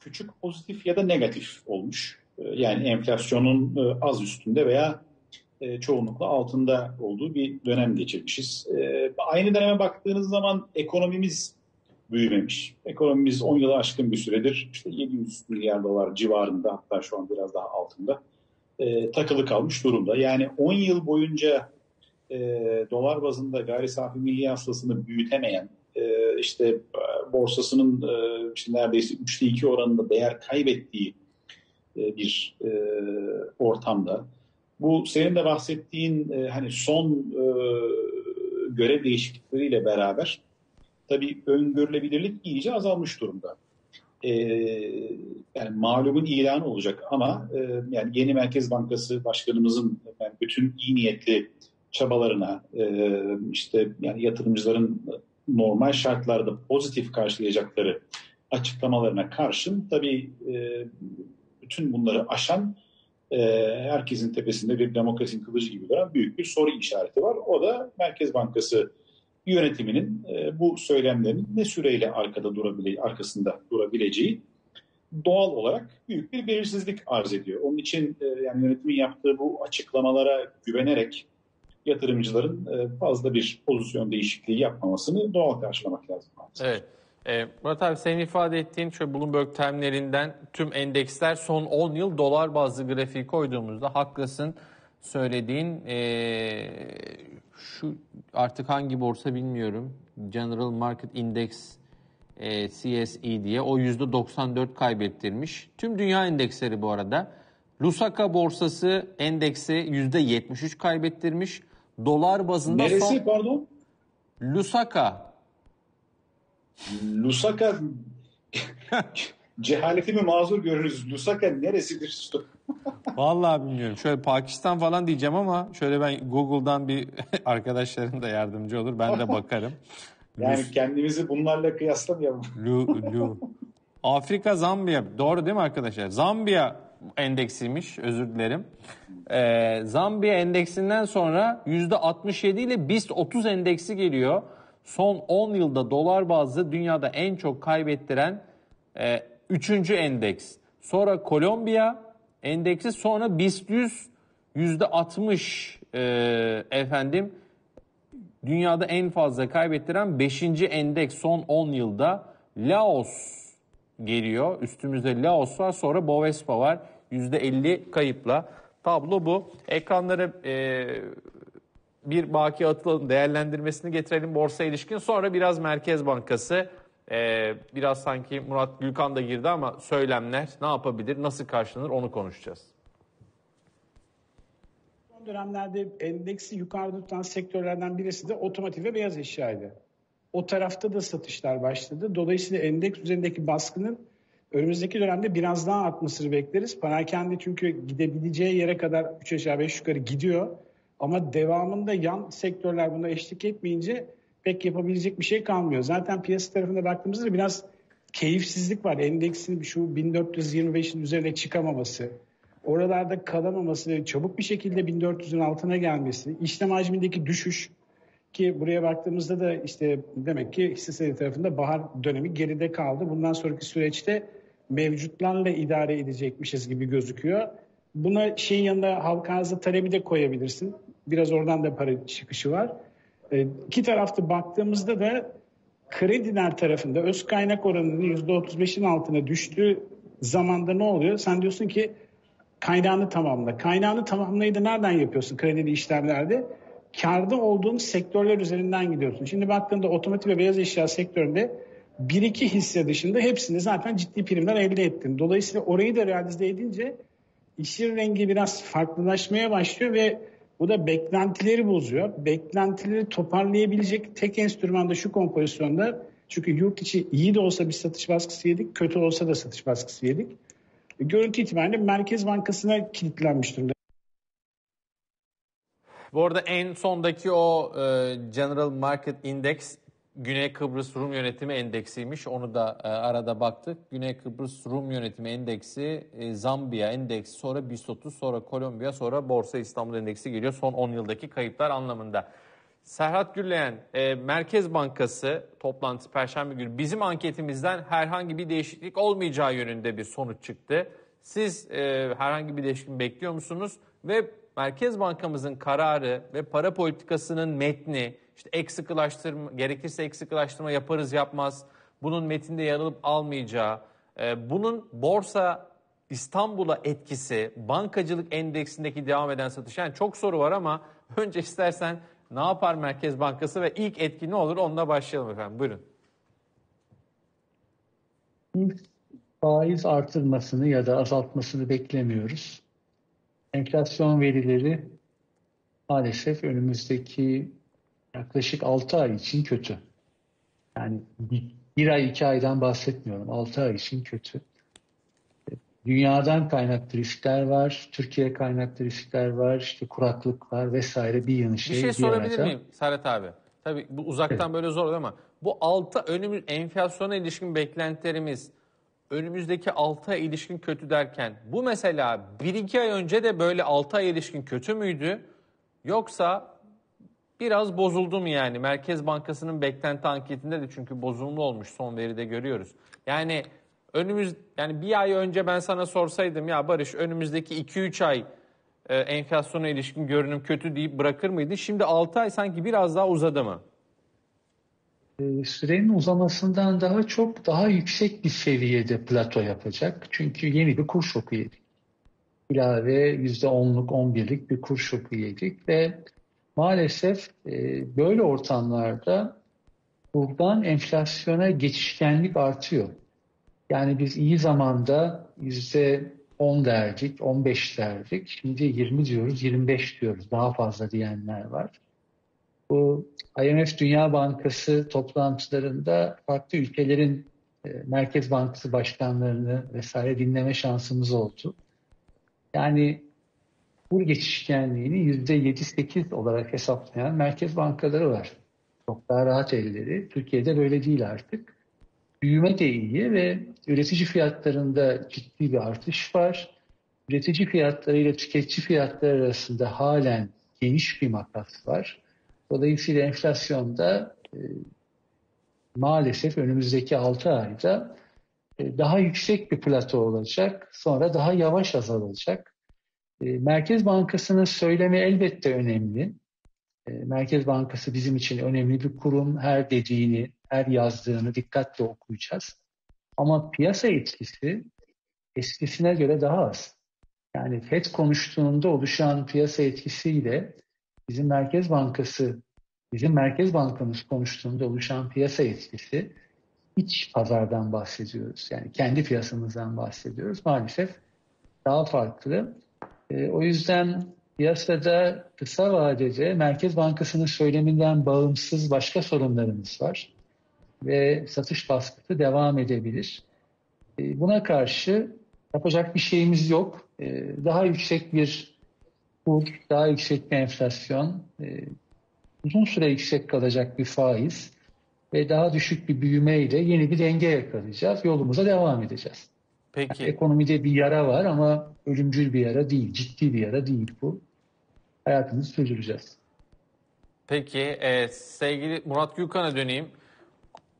küçük pozitif ya da negatif olmuş. Yani enflasyonun az üstünde veya çoğunlukla altında olduğu bir dönem geçirmişiz. Aynı döneme baktığınız zaman ekonomimiz büyümemiş. Ekonomimiz 10 yılı aşkın bir süredir işte 700 milyar dolar civarında, hatta şu an biraz daha altında takılı kalmış durumda. Yani 10 yıl boyunca dolar bazında gayri safi milli hasılasını büyütemeyen, işte borsasının işte neredeyse 3'te 2 oranında değer kaybettiği bir ortamda, bu senin de bahsettiğin hani son görev değişiklikleriyle beraber tabii öngörülebilirlik iyice azalmış durumda. Yani malumun ilanı olacak ama yani yeni Merkez Bankası Başkanımızın yani bütün iyi niyetli çabalarına işte yani yatırımcıların normal şartlarda pozitif karşılayacakları açıklamalarına karşın tabii bütün bunları aşan herkesin tepesinde bir demokrasinin kılıcı gibi duran büyük bir soru işareti var. O da Merkez Bankası yönetiminin bu söylemlerin ne süreyle arkasında durabileceği doğal olarak büyük bir belirsizlik arz ediyor. Onun için yani yönetimin yaptığı bu açıklamalara güvenerek yatırımcıların fazla bir pozisyon değişikliği yapmamasını doğal karşılamak lazım. Evet. Murat abi, senin ifade ettiğin şöyle Bloomberg termlerinden tüm endeksler son 10 yıl dolar bazlı grafiği koyduğumuzda haklısın söylediğin şu artık hangi borsa bilmiyorum, General Market Index CSE diye o %94 kaybettirmiş. Tüm dünya endeksleri bu arada. Lusaka borsası endeksi %73 kaybettirmiş. Dolar bazında neresi pardon? Lusaka cehaletimi mazur görürüz. Lusaka neresidir? Vallahi bilmiyorum. Şöyle Pakistan falan diyeceğim ama şöyle ben Google'dan bir arkadaşlarım da yardımcı olur. Ben de bakarım. Yani kendimizi bunlarla kıyaslamayalım. Afrika Zambiya. Doğru değil mi arkadaşlar? Zambiya endeksiymiş. Özür dilerim. Zambiya endeksinden sonra %67 ile BIST 30 endeksi geliyor. Son 10 yılda dolar bazlı dünyada en çok kaybettiren 3. endeks. Sonra Kolombiya endeksi, sonra BIST 100 %60 dünyada en fazla kaybettiren 5. endeks son 10 yılda. Laos geliyor. Üstümüzde Laos var, sonra Bovespa var. %50 kayıpla. Tablo bu. Ekranlara bir baki atılalım, değerlendirmesini getirelim borsa ilişkin. Sonra biraz Merkez Bankası, biraz sanki Murat Gülkan da girdi ama söylemler ne yapabilir, nasıl karşılanır onu konuşacağız. Son dönemlerde endeksi yukarıda tutan sektörlerden birisi de otomotiv ve beyaz eşyaydı. O tarafta da satışlar başladı. Dolayısıyla endeks üzerindeki baskının önümüzdeki dönemde biraz daha artmasını bekleriz. Perakende çünkü gidebileceği yere kadar 3 aşağı 5 yukarı gidiyor. Ama devamında yan sektörler buna eşlik etmeyince pek yapabilecek bir şey kalmıyor. Zaten piyasa tarafına baktığımızda biraz keyifsizlik var. Endeksin şu 1425'in üzerine çıkamaması, oralarda kalamaması, çabuk bir şekilde 1400'ün altına gelmesi, işlem hacmindeki düşüş ki buraya baktığımızda da işte demek ki hisse senedi tarafında bahar dönemi geride kaldı. Bundan sonraki süreçte mevcutlarla idare edecekmişiz gibi gözüküyor. Buna şeyin yanında halka arzı talebi de koyabilirsin. Biraz oradan da para çıkışı var. İki tarafta baktığımızda da krediler tarafında öz kaynak oranının %35'in altına düştüğü zamanda ne oluyor? Sen diyorsun ki kaynağını tamamla. Kaynağını tamamlayı da nereden yapıyorsun kredili işlemlerde? Kârda olduğun sektörler üzerinden gidiyorsun. Şimdi baktığında otomotiv ve beyaz eşya sektöründe 1-2 hisse dışında hepsini zaten ciddi primler elde ettin. Dolayısıyla orayı da realize edince İşin rengi biraz farklılaşmaya başlıyor ve bu da beklentileri bozuyor. Beklentileri toparlayabilecek tek enstrüman da şu kompozisyonda. Çünkü yurt içi iyi de olsa bir satış baskısı yedik, kötü olsa da satış baskısı yedik. Görüntü itibariyle Merkez Bankası'na kilitlenmiş durumda. Bu arada en sondaki o General Market Index Güney Kıbrıs Rum Yönetimi endeksiymiş. Onu da arada baktık. Güney Kıbrıs Rum Yönetimi endeksi, Zambiya endeksi, sonra BIST 30, sonra Kolombiya, sonra Borsa İstanbul endeksi geliyor. Son 10 yıldaki kayıplar anlamında. Serhat Gürleyen, Merkez Bankası toplantısı Perşembe günü. Bizim anketimizden herhangi bir değişiklik olmayacağı yönünde bir sonuç çıktı. Siz herhangi bir değişiklik bekliyor musunuz? Ve Merkez Bankamızın kararı ve para politikasının metni, İşte gerekirse eksiklaştırma yaparız yapmaz, bunun metinde yer alıp almayacağı, bunun Borsa İstanbul'a etkisi, bankacılık endeksindeki devam eden satış. Yani çok soru var ama önce istersen ne yapar Merkez Bankası ve ilk etki ne olur onunla başlayalım efendim. Buyurun. Faiz artırmasını ya da azaltmasını beklemiyoruz. Enflasyon verileri maalesef önümüzdeki yaklaşık 6 ay için kötü. Yani 1 ay 2 aydan bahsetmiyorum. 6 ay için kötü. Dünyadan kaynaklı riskler var. Türkiye kaynaklı riskler var. İşte kuraklık var vesaire, bir yanı şey. Bir şey sorabilir miyim Serhat abi? Tabii bu uzaktan, evet, böyle zor oluyor ama bu 6 önümüz enflasyona ilişkin beklentilerimiz önümüzdeki 6 ay ilişkin kötü derken bu mesela 1-2 ay önce de böyle 6 ay ilişkin kötü müydü? Yoksa biraz bozuldu mu yani? Merkez Bankası'nın beklenti anketinde de çünkü bozumlu olmuş, son veride görüyoruz. Yani bir ay önce ben sana sorsaydım ya Barış önümüzdeki 2-3 ay enflasyona ilişkin görünüm kötü deyip bırakır mıydın? Şimdi 6 ay sanki biraz daha uzadı mı? Sürenin uzamasından daha yüksek bir seviyede plato yapacak. Çünkü yeni bir kur şoku yedik. İlave %10'luk, 11'lik bir kur şoku yedik ve maalesef böyle ortamlarda buradan enflasyona geçişkenlik artıyor. Yani biz iyi zamanda %10 derdik, 15 derdik. Şimdi 20 diyoruz, 25 diyoruz. Daha fazla diyenler var. Bu IMF Dünya Bankası toplantılarında farklı ülkelerin Merkez Bankası başkanlarını vesaire dinleme şansımız oldu. Yani bu geçişkenliğini %7-8 olarak hesaplayan merkez bankaları var. Çok daha rahat elleri. Türkiye'de böyle değil artık. Büyüme de iyi ve üretici fiyatlarında ciddi bir artış var. Üretici fiyatları ile tüketici fiyatları arasında halen geniş bir makas var. Dolayısıyla enflasyonda maalesef önümüzdeki 6 ayda daha yüksek bir plato olacak. Sonra daha yavaş azalacak. Merkez Bankası'nın söylemi elbette önemli. Merkez Bankası bizim için önemli bir kurum. Her dediğini, her yazdığını dikkatle okuyacağız. Ama piyasa etkisi eskisine göre daha az. Yani FED konuştuğunda oluşan piyasa etkisiyle bizim Merkez Bankamız konuştuğunda oluşan piyasa etkisi, iç pazardan bahsediyoruz. Yani kendi piyasamızdan bahsediyoruz. Maalesef daha farklı. O yüzden piyasada kısa vadede Merkez Bankası'nın söyleminden bağımsız başka sorunlarımız var. Ve satış baskısı devam edebilir. Buna karşı yapacak bir şeyimiz yok. Daha yüksek bir kur, daha yüksek bir enflasyon, uzun süre yüksek kalacak bir faiz ve daha düşük bir büyümeyle yeni bir denge yakalayacağız. Yolumuza devam edeceğiz. Peki. Yani ekonomide bir yara var ama ölümcül bir yara değil, ciddi bir yara değil bu. Hayatımızı sürdüreceğiz. Peki, sevgili Murat Gülkan'a döneyim.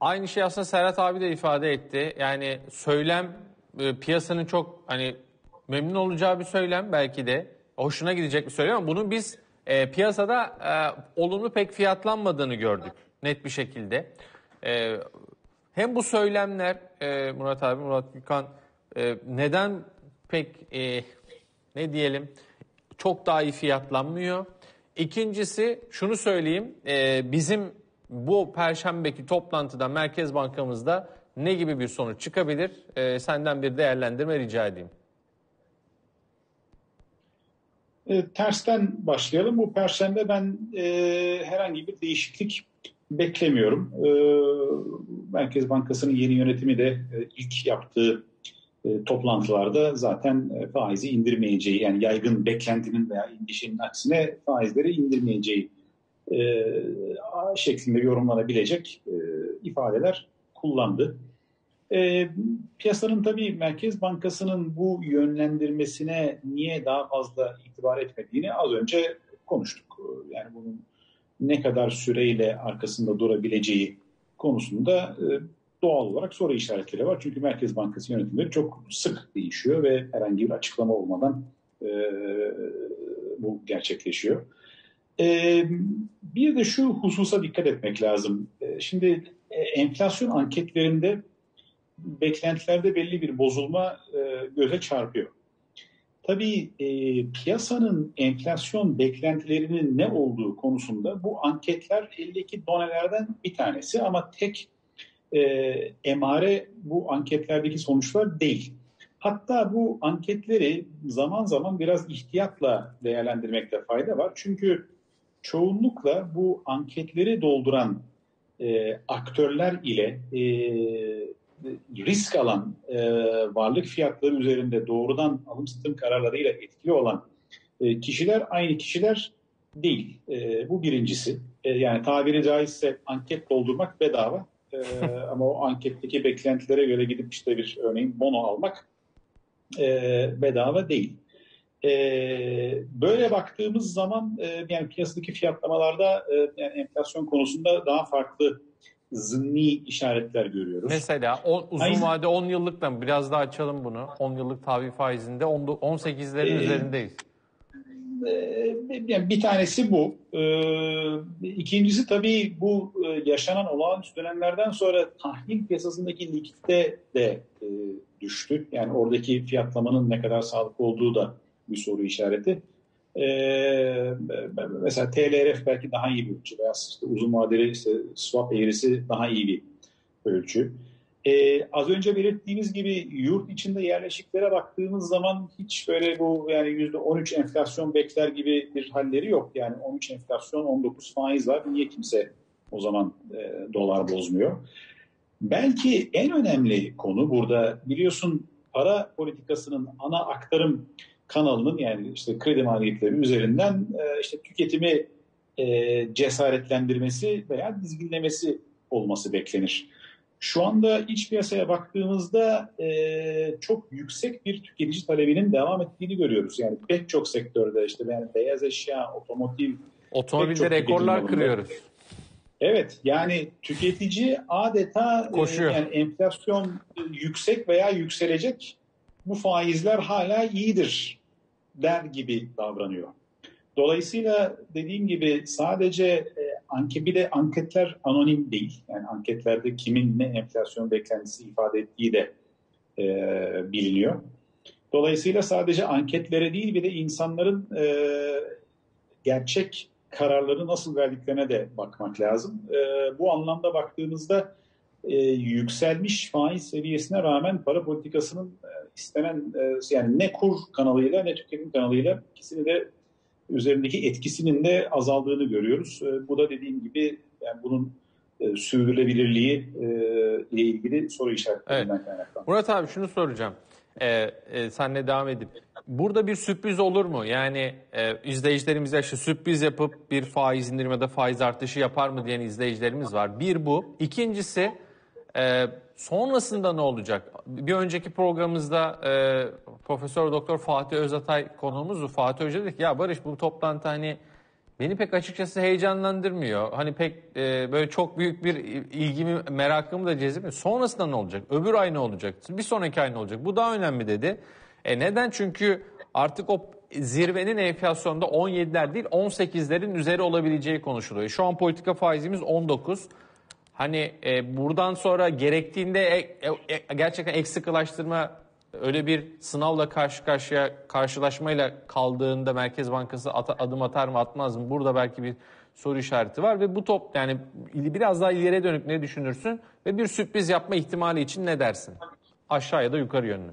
Aynı şey aslında Serhat abi de ifade etti. Yani söylem, piyasanın çok memnun olacağı bir söylem belki de. Hoşuna gidecek bir söylüyor ama bunu biz piyasada olumlu pek fiyatlanmadığını gördük net bir şekilde. Hem bu söylemler Murat Gülkan neden pek çok daha iyi fiyatlanmıyor? İkincisi şunu söyleyeyim, bizim bu perşembeki toplantıda Merkez Bankamızda ne gibi bir sonuç çıkabilir? Senden bir değerlendirme rica edeyim. Tersten başlayalım. Bu perşembe ben herhangi bir değişiklik beklemiyorum. Merkez Bankası'nın yeni yönetimi de ilk yaptığı toplantılarda zaten faizi indirmeyeceği, yani yaygın beklentinin veya endişenin aksine faizleri indirmeyeceği şeklinde yorumlanabilecek ifadeler kullandı. Piyasanın tabii Merkez Bankası'nın bu yönlendirmesine niye daha fazla itibar etmediğini az önce konuştuk. Yani bunun ne kadar süreyle arkasında durabileceği konusunda doğal olarak soru işaretleri var. Çünkü Merkez Bankası yönetimleri çok sık değişiyor ve herhangi bir açıklama olmadan bu gerçekleşiyor. Bir de şu hususa dikkat etmek lazım. Şimdi enflasyon anketlerinde beklentilerde belli bir bozulma göze çarpıyor. Tabii piyasanın enflasyon beklentilerinin ne olduğu konusunda bu anketler eldeki donelerden bir tanesi ama tek emare bu anketlerdeki sonuçlar değil. Hatta bu anketleri zaman zaman biraz ihtiyatla değerlendirmekte fayda var. Çünkü çoğunlukla bu anketleri dolduran aktörler ile risk alan varlık fiyatları üzerinde doğrudan alım satım kararlarıyla etkili olan kişiler aynı kişiler değil. Bu birincisi. Yani tabiri caizse anket doldurmak bedava Ama o anketteki beklentilere göre gidip işte bir örneğin bono almak bedava değil. Böyle baktığımız zaman yani piyasadaki fiyatlamalarda yani enflasyon konusunda daha farklı zımni işaretler görüyoruz. Mesela uzun vade 10 yıllıktan biraz daha açalım bunu. 10 yıllık tahvil faizinde 18'lerin üzerindeyiz. Yani bir tanesi bu. İkincisi tabii bu yaşanan olağanüstü dönemlerden sonra tahvil piyasasındaki likidite de düştü. Yani oradaki fiyatlamanın ne kadar sağlıklı olduğu da bir soru işareti. Mesela TLF belki daha iyi bir ölçü veya işte uzun vadeli işte swap eğrisi daha iyi bir ölçü. Az önce belirttiğimiz gibi yurt içinde yerleşiklere baktığımız zaman hiç böyle bu yani %13 enflasyon bekler gibi bir halleri yok. Yani 13 enflasyon 19 faiz var. Niye kimse o zaman dolar bozmuyor? Belki en önemli konu burada biliyorsun para politikasının ana aktarım kanalının yani işte kredi maliyetleri üzerinden işte tüketimi cesaretlendirmesi veya dizginlemesi olması beklenir. Şu anda iç piyasaya baktığımızda çok yüksek bir tüketici talebinin devam ettiğini görüyoruz. Yani pek çok sektörde işte yani beyaz eşya, otomotiv, otomobilde rekorlar kırıyoruz. Evet yani tüketici adeta koşuyor. Yani enflasyon yüksek veya yükselecek. Bu faizler hala iyidir der gibi davranıyor. Dolayısıyla dediğim gibi sadece bir de anketler anonim değil. Yani anketlerde kimin ne enflasyon beklentisi ifade ettiği de biliniyor. Dolayısıyla sadece anketlere değil bir de insanların gerçek kararları nasıl verdiklerine de bakmak lazım. Bu anlamda baktığımızda yükselmiş faiz seviyesine rağmen para politikasının istenen yani ne kur kanalıyla ne tüketim kanalıyla ikisini de üzerindeki etkisinin de azaldığını görüyoruz. Bu da dediğim gibi yani bunun sürdürülebilirliği ile ilgili soru işaretlerinden kaynaklanıyor. Murat abi şunu soracağım. Senle devam edip. Burada bir sürpriz olur mu? Yani izleyicilerimize şu sürpriz yapıp bir faiz indirimi ya da faiz artışı yapar mı diyen izleyicilerimiz var. Bir bu. İkincisi sonrasında ne olacak? Bir önceki programımızda Profesör Doktor Fatih Özatay konuğumuzdu. Fatih Hoca dedi ki ya Barış bu toplantı hani beni pek açıkçası heyecanlandırmıyor. Hani pek böyle çok büyük bir ilgimi, merakımı da cezbetmiyor. Sonrasında ne olacak? Öbür ay ne olacak? Bir sonraki ay ne olacak? Bu daha önemli dedi. Neden? Çünkü artık o zirvenin enflasyonda 17'ler değil 18'lerin üzeri olabileceği konuşuluyor. Şu an politika faizimiz 19. Hani buradan sonra gerektiğinde gerçekten eksiklaştırma öyle bir sınavla karşılaşmayla kaldığında Merkez Bankası adım atar mı atmaz mı? Burada belki bir soru işareti var ve bu yani biraz daha ileriye dönük ne düşünürsün ve bir sürpriz yapma ihtimali için ne dersin? Aşağı ya da yukarı yönlü.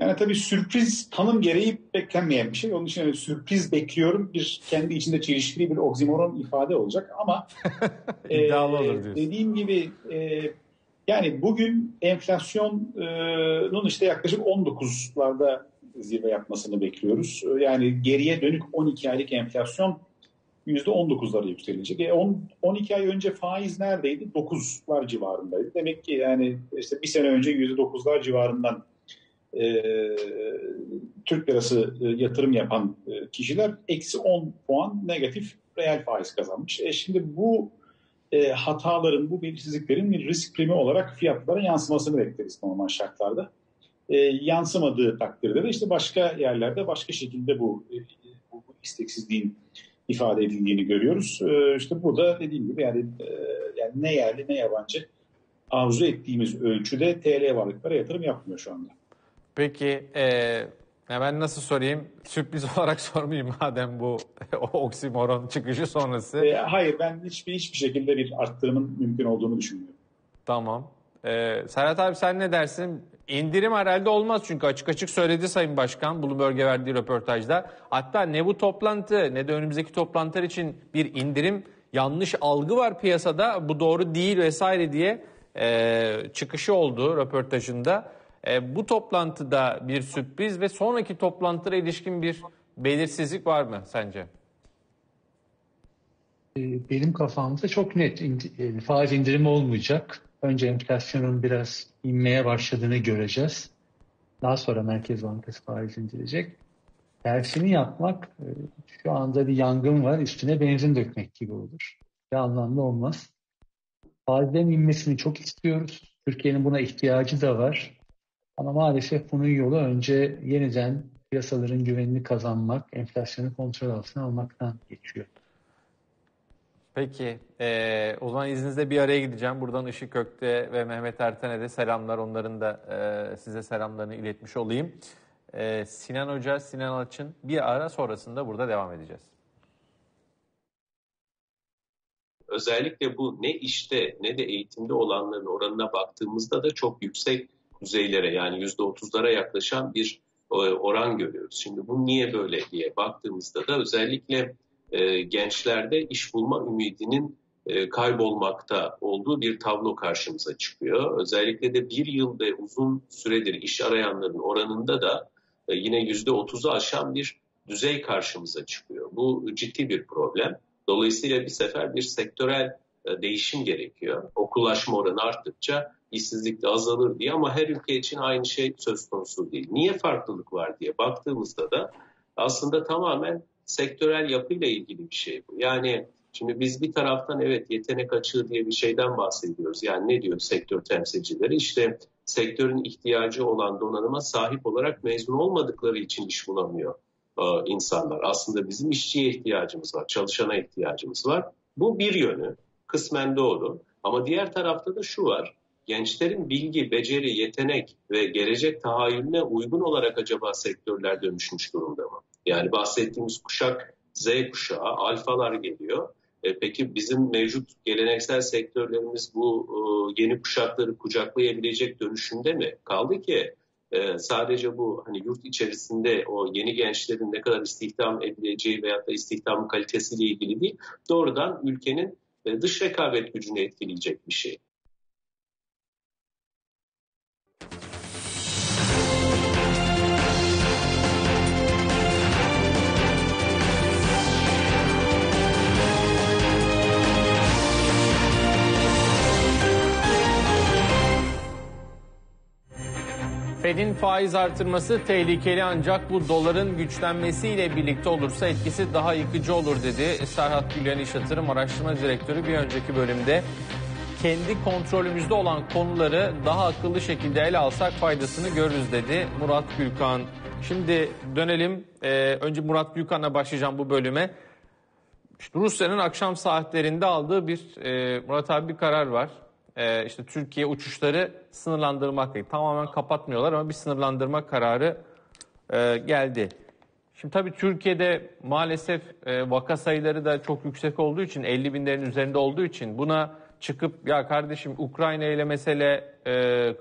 Yani tabii sürpriz tanım gereği beklenmeyen bir şey. Onun için yani sürpriz bekliyorum bir kendi içinde çelişkili bir oksimoron ifade olacak ama iddialı olur diyorsun. Dediğim gibi yani bugün enflasyonun işte yaklaşık 19'larda zirve yapmasını bekliyoruz. Yani geriye dönük 12 aylık enflasyon %19'lara yükselecek. 12 ay önce faiz neredeydi? 9'lar civarındaydı. Demek ki yani işte bir sene önce %9'lar civarından Türk lirası yatırım yapan kişiler eksi 10 puan negatif reel faiz kazanmış. Şimdi bu hataların, bu belirsizliklerin bir risk primi olarak fiyatlara yansımasını bekleriz normal şartlarda. Yansımadığı takdirde de işte başka yerlerde başka şekilde bu isteksizliğin ifade edildiğini görüyoruz. İşte bu da dediğim gibi yani ne yerli ne yabancı arzu ettiğimiz ölçüde TL varlıklara yatırım yapmıyor şu anda. Peki ben nasıl sorayım? Sürpriz olarak sormayayım madem bu oksimoron çıkışı sonrası. Hayır ben hiçbir şekilde bir arttırımın mümkün olduğunu düşünmüyorum. Tamam. Serhat abi sen ne dersin? İndirim herhalde olmaz çünkü açık söyledi Sayın Başkan Bloomberg'e verdiği röportajda. Hatta ne bu toplantı ne de önümüzdeki toplantılar için bir indirim yanlış algı var piyasada. Bu doğru değil vesaire diye çıkışı oldu röportajında. Bu toplantıda bir sürpriz ve sonraki toplantılara ilişkin bir belirsizlik var mı sence? benim kafamda çok net faiz indirimi olmayacak. Önce enflasyonun biraz inmeye başladığını göreceğiz. Daha sonra Merkez Bankası faiz indirecek. Tersini yapmak şu anda bir yangın var, üstüne benzin dökmek gibi olur. Bir anlamda olmaz. Faizlerin inmesini çok istiyoruz. Türkiye'nin buna ihtiyacı da var. Ama maalesef bunun yolu önce yeniden piyasaların güvenini kazanmak, enflasyonu kontrol altına almaktan geçiyor. Peki, o zaman izninizle bir araya gideceğim. Buradan Işık Kökte ve Mehmet Erten'e de selamlar. Onların da size selamlarını iletmiş olayım. Sinan Hoca, Sinan Aç'ın bir ara sonrasında burada devam edeceğiz. Özellikle bu ne işte ne de eğitimde olanların oranına baktığımızda da çok yüksek düzeylere, yani %30'lara yaklaşan bir oran görüyoruz. Şimdi bu niye böyle diye baktığımızda da özellikle gençlerde iş bulma ümidinin kaybolmakta olduğu bir tablo karşımıza çıkıyor. Özellikle de bir yıl ve uzun süredir iş arayanların oranında da yine %30'u aşan bir düzey karşımıza çıkıyor. Bu ciddi bir problem. Dolayısıyla bir sefer bir sektörel değişim gerekiyor. Okullaşma oranı arttıkça işsizlik de azalır diye, ama her ülke için aynı şey söz konusu değil. Niye farklılık var diye baktığımızda da aslında tamamen sektörel yapıyla ilgili bir şey bu. Yani şimdi biz bir taraftan evet yetenek açığı diye bir şeyden bahsediyoruz. Yani ne diyor sektör temsilcileri? İşte sektörün ihtiyacı olan donanıma sahip olarak mezun olmadıkları için iş bulamıyor insanlar. Aslında bizim işçiye ihtiyacımız var, çalışana ihtiyacımız var. Bu bir yönü, kısmen doğru. Ama diğer tarafta da şu var. Gençlerin bilgi, beceri, yetenek ve gelecek tahayyülüne uygun olarak acaba sektörler dönüşmüş durumda mı? Yani bahsettiğimiz kuşak Z kuşağı, alfalar geliyor. Peki bizim mevcut geleneksel sektörlerimiz bu yeni kuşakları kucaklayabilecek dönüşümde mi? Kaldı ki sadece bu hani yurt içerisinde o yeni gençlerin ne kadar istihdam edileceği veyahut da istihdamın kalitesiyle ilgili değil, doğrudan ülkenin dış rekabet gücünü etkileyecek bir şey. Fed'in faiz artırması tehlikeli, ancak bu doların güçlenmesiyle birlikte olursa etkisi daha yıkıcı olur dedi Serhat Gürleyen, İş Yatırım Araştırma Direktörü. Bir önceki bölümde kendi kontrolümüzde olan konuları daha akıllı şekilde ele alsak faydasını görürüz dedi Murat Gülkan. Şimdi dönelim, önce Murat Gülkan'la başlayacağım bu bölüme. İşte Rusya'nın akşam saatlerinde aldığı bir Murat abi bir karar var. İşte Türkiye uçuşları sınırlandırmak değil. Tamamen kapatmıyorlar ama bir sınırlandırma kararı geldi. Şimdi tabii Türkiye'de maalesef vaka sayıları da çok yüksek olduğu için, 50 binlerin üzerinde olduğu için buna çıkıp ya kardeşim Ukrayna ile mesele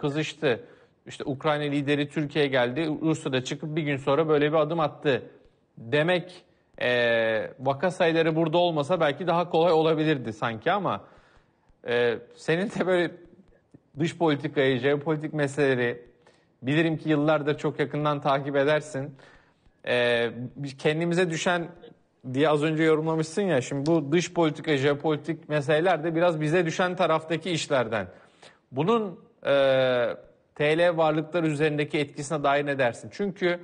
kızıştı. İşte Ukrayna lideri Türkiye'ye geldi. Rusya da çıkıp bir gün sonra böyle bir adım attı demek vaka sayıları burada olmasa belki daha kolay olabilirdi sanki ama senin de böyle dış politikayı, jeopolitik meseleleri bilirim ki yıllardır çok yakından takip edersin. Kendimize düşen diye az önce yorumlamışsın ya, şimdi bu dış politika, jeopolitik meseleler de biraz bize düşen taraftaki işlerden. Bunun TL varlıkları üzerindeki etkisine dair ne dersin? Çünkü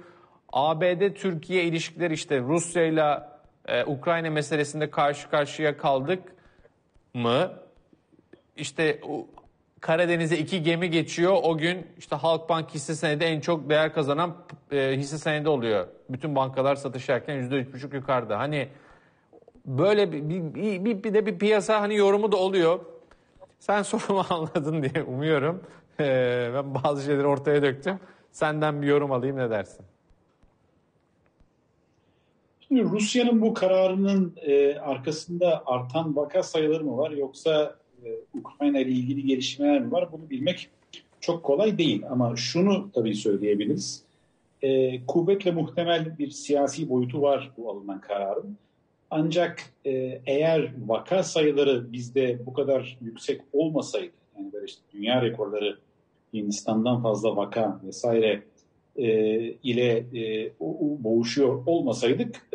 ABD-Türkiye ilişkileri, işte Rusya'yla Ukrayna meselesinde karşı karşıya kaldık mı? İşte Karadeniz'e 2 gemi geçiyor. O gün işte Halkbank hisse senedi en çok değer kazanan hisse senedi oluyor. Bütün bankalar satış yaparken %3,5 yukarıda. Hani böyle bir de bir piyasa hani yorumu da oluyor. Sen sorumu anladın diye umuyorum. Ben bazı şeyleri ortaya döktüm. Senden bir yorum alayım, ne dersin? Şimdi Rusya'nın bu kararının arkasında artan vaka sayıları mı var, yoksa Ukrayna ile ilgili gelişmeler mi var? Bunu bilmek çok kolay değil ama şunu tabii söyleyebiliriz. Kuvvetle muhtemel bir siyasi boyutu var bu alınan kararın. Ancak eğer vaka sayıları bizde bu kadar yüksek olmasaydı, yani böyle işte dünya rekorları, Hindistan'dan fazla vaka vesaire ile boğuşuyor olmasaydık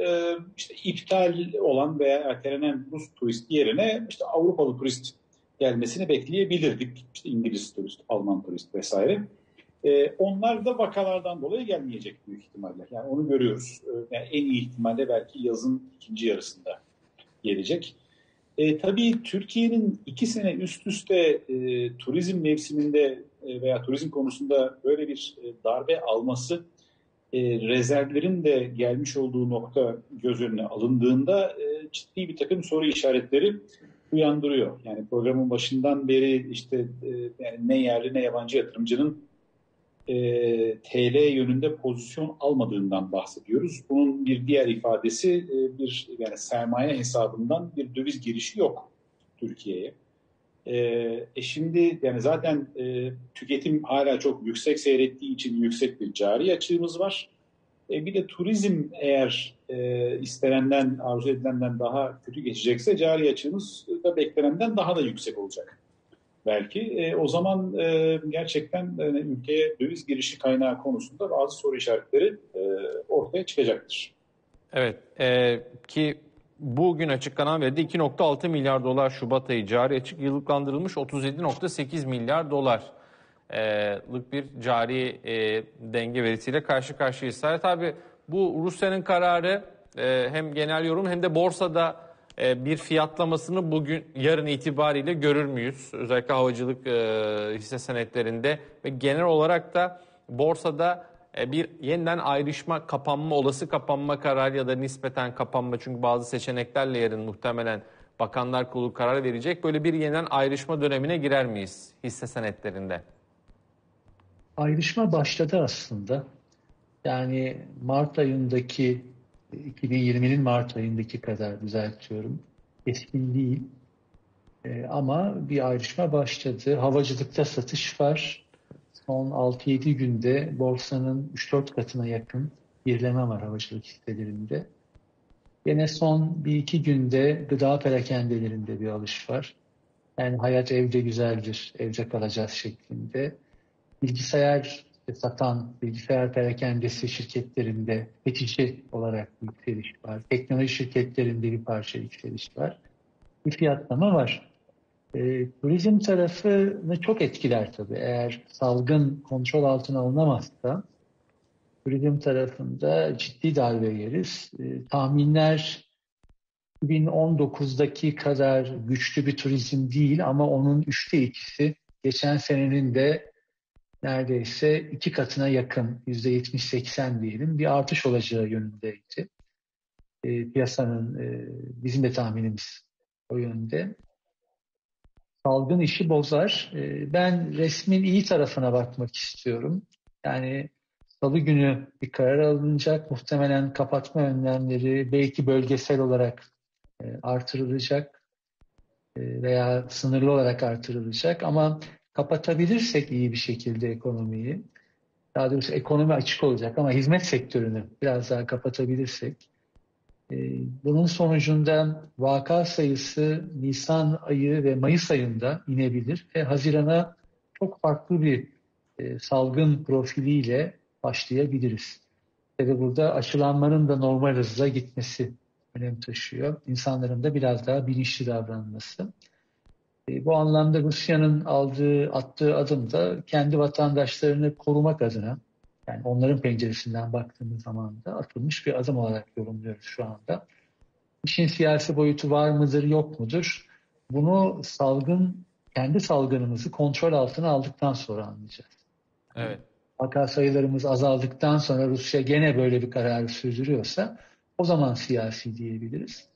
işte iptal olan veya ertelenen Rus turist yerine işte Avrupalı turist gelmesini bekleyebilirdik. İşte İngiliz turist, Alman turist vesaire. Onlar da vakalardan dolayı gelmeyecek büyük ihtimalle. Yani onu görüyoruz. Yani en iyi ihtimalle belki yazın ikinci yarısında gelecek. Tabii Türkiye'nin 2 sene üst üste turizm mevsiminde veya turizm konusunda böyle bir darbe alması, rezervlerin de gelmiş olduğu nokta göz önüne alındığında ciddi bir takım soru işaretleri uyandırıyor. Yani programın başından beri işte yani ne yerli ne yabancı yatırımcının TL yönünde pozisyon almadığından bahsediyoruz. Bunun bir diğer ifadesi bir yani sermaye hesabından bir döviz girişi yok Türkiye'ye. Şimdi yani zaten tüketim hala çok yüksek seyrettiği için yüksek bir cari açığımız var. Bir de turizm eğer istenenden, arzu edilenden daha kötü geçecekse cari açığımız da beklenenden daha da yüksek olacak. Belki o zaman gerçekten ülkeye döviz girişi kaynağı konusunda bazı soru işaretleri ortaya çıkacaktır. Evet ki bugün açıklanan veride 2.6 milyar dolar Şubat ayı cari açık yıllıklandırılmış 37.8 milyar dolarlık bir cari denge verisiyle karşı karşıyayız. Serhat abi, bu Rusya'nın kararı hem genel yorum hem de borsada bir fiyatlamasını bugün, yarın itibariyle görür müyüz? Özellikle havacılık hisse senetlerinde ve genel olarak da borsada bir yeniden ayrışma, kapanma, olası kapanma kararı ya da nispeten kapanma, çünkü bazı seçeneklerle yarın muhtemelen Bakanlar Kurulu karar verecek. Böyle bir yeniden ayrışma dönemine girer miyiz hisse senetlerinde? Ayrışma başladı aslında. Yani Mart ayındaki 2020'nin Mart ayındaki kadar, düzeltiyorum, etkin değil ama bir ayrışma başladı. Havacılıkta satış var. Son 6-7 günde borsanın 3-4 katına yakın gerileme var havacılık hisselerinde. Yine son 1-2 günde gıda perakendelerinde bir alış var. Yani hayat evde güzeldir, evde kalacağız şeklinde. Bilgisayar satan, bilgisayar perakendesi şirketlerinde geçici olarak yükseliş var. Teknoloji şirketlerinde bir parça yükseliş var. Bir fiyatlama var. Turizm tarafını çok etkiler tabii. Eğer salgın kontrol altına alınamazsa turizm tarafında ciddi darbe yeriz. Tahminler 2019'daki kadar güçlü bir turizm değil ama onun 3'te 2'si geçen senenin de neredeyse 2 katına yakın, %70-80 diyelim, bir artış olacağı yönündeydi. Piyasanın, bizim de tahminimiz o yönde. Salgın işi bozar. Ben resmin iyi tarafına bakmak istiyorum. Yani salı günü bir karar alınacak. Muhtemelen kapatma önlemleri belki bölgesel olarak artırılacak veya sınırlı olarak artırılacak ama kapatabilirsek iyi bir şekilde ekonomiyi, daha doğrusu ekonomi açık olacak ama hizmet sektörünü biraz daha kapatabilirsek, bunun sonucunda vaka sayısı Nisan ayı ve Mayıs ayında inebilir ve Haziran'a çok farklı bir salgın profiliyle başlayabiliriz. Tabii burada aşılanmanın da normal hızla gitmesi önem taşıyor. İnsanların da biraz daha bilinçli davranması. Bu anlamda Rusya'nın attığı adım da kendi vatandaşlarını korumak adına, yani onların penceresinden baktığımız zaman da atılmış bir adım olarak yorumluyoruz şu anda. İşin siyasi boyutu var mıdır, yok mudur? Bunu kendi salgınımızı kontrol altına aldıktan sonra anlayacağız. Evet. Vaka sayılarımız azaldıktan sonra Rusya gene böyle bir kararı sürdürüyorsa o zaman siyasi diyebiliriz.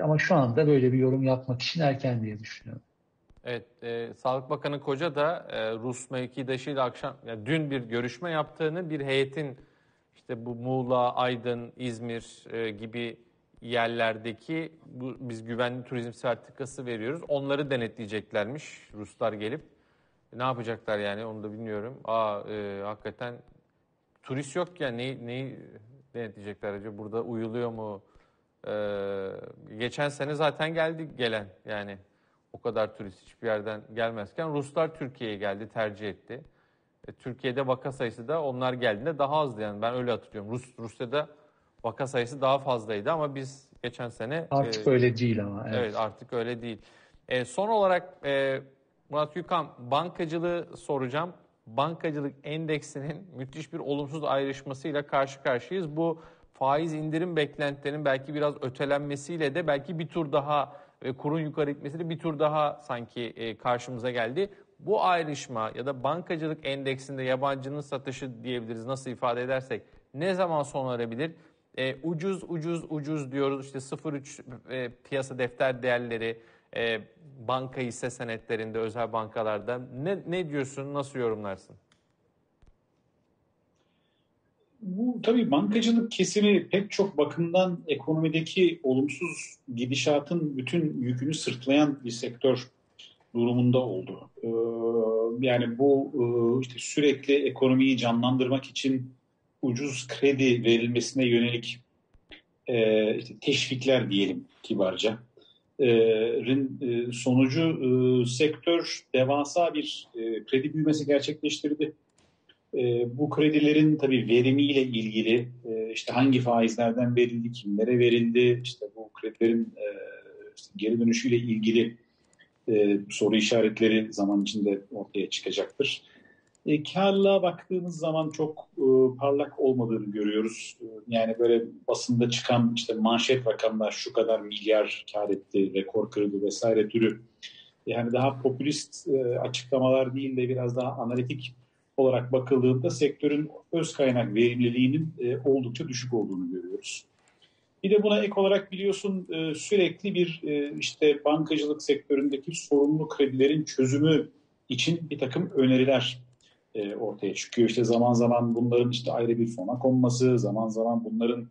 Ama şu anda böyle bir yorum yapmak için erken diye düşünüyorum. Evet, Sağlık Bakanı Koca da Rus mevkidaşıyla dün bir görüşme yaptığını, bir heyetin işte bu Muğla, Aydın, İzmir gibi yerlerdeki biz güvenli turizm sertifikası veriyoruz, onları denetleyeceklermiş Ruslar gelip. Ne yapacaklar yani onu da bilmiyorum. Hakikaten turist yok ya, neyi denetleyecekler acaba, burada uyuluyor mu? Geçen sene zaten gelen yani o kadar turist hiçbir yerden gelmezken Ruslar Türkiye'ye geldi, tercih etti. Türkiye'de vaka sayısı da onlar geldiğinde daha azdı yani. Ben öyle hatırlıyorum. Rusya'da vaka sayısı daha fazlaydı ama biz geçen sene... Artık öyle değil ama. Evet, evet artık öyle değil. Son olarak Murat Gülkan, bankacılığı soracağım. Bankacılık endeksinin müthiş bir olumsuz ayrışmasıyla karşı karşıyayız. Bu faiz indirim beklentilerinin belki biraz ötelenmesiyle de belki bir tur daha kurun yukarı gitmesiyle bir tur daha sanki karşımıza geldi. Bu ayrışma ya da bankacılık endeksinde yabancının satışı diyebiliriz nasıl ifade edersek ne zaman sona erebilir? Ucuz diyoruz işte 0.3 piyasa defter değerleri banka hisse senetlerinde özel bankalarda ne diyorsun, nasıl yorumlarsın? Bu tabii bankacılık kesimi pek çok bakımdan ekonomideki olumsuz gidişatın bütün yükünü sırtlayan bir sektör durumunda oldu. Yani bu işte sürekli ekonomiyi canlandırmak için ucuz kredi verilmesine yönelik işte teşvikler diyelim kibarca. Sonucu sektör devasa bir kredi büyümesi gerçekleştirdi. Bu kredilerin tabii verimiyle ilgili işte hangi faizlerden verildi, kimlere verildi, işte bu kredilerin geri dönüşüyle ilgili soru işaretleri zaman içinde ortaya çıkacaktır. Kârlılığa baktığımız zaman çok parlak olmadığını görüyoruz. Yani böyle basında çıkan işte manşet rakamlar şu kadar milyar kâr etti, rekor kırdı vesaire türü. Yani daha popülist açıklamalar değil de biraz daha analitik olarak bakıldığında sektörün öz kaynak verimliliğinin oldukça düşük olduğunu görüyoruz. Bir de buna ek olarak biliyorsun sürekli bir işte bankacılık sektöründeki sorumlu kredilerin çözümü için bir takım öneriler ortaya çıkıyor. İşte zaman zaman bunların işte ayrı bir fona konması, zaman zaman bunların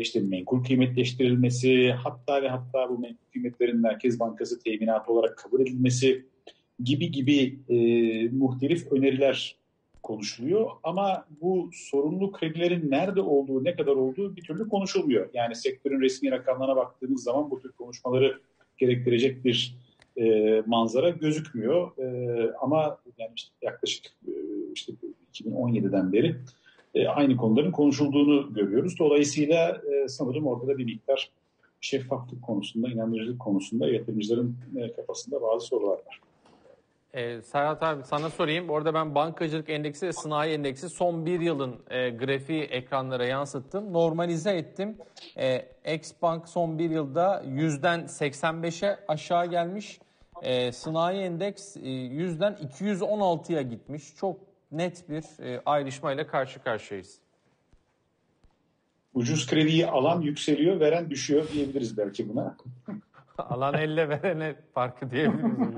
işte menkul kıymetleştirilmesi, hatta ve hatta bu menkul kıymetlerin Merkez Bankası teminatı olarak kabul edilmesi gibi muhtelif öneriler konuşuluyor. Ama bu sorumlu kredilerin nerede olduğu, ne kadar olduğu bir türlü konuşulmuyor. Yani sektörün resmi rakamlarına baktığımız zaman bu tür konuşmaları gerektirecek bir manzara gözükmüyor. Ama yani işte yaklaşık işte 2017'den beri aynı konuların konuşulduğunu görüyoruz. Dolayısıyla sanırım orada da bir miktar şeffaflık konusunda, inandırıcılık konusunda yatırımcıların kafasında bazı sorular var. Serhat abi sana sorayım. Orada ben bankacılık endeksi ve sanayi endeksi son bir yılın grafiği ekranlara yansıttım. Normalize ettim. Exbank son bir yılda 100'den 85'e aşağı gelmiş. Sanayi endeks 100'den 216'ya gitmiş. Çok net bir ayrışmayla karşı karşıyayız. Ucuz krediyi alan yükseliyor, veren düşüyor diyebiliriz belki buna. Alan elle verene farkı diyebiliriz.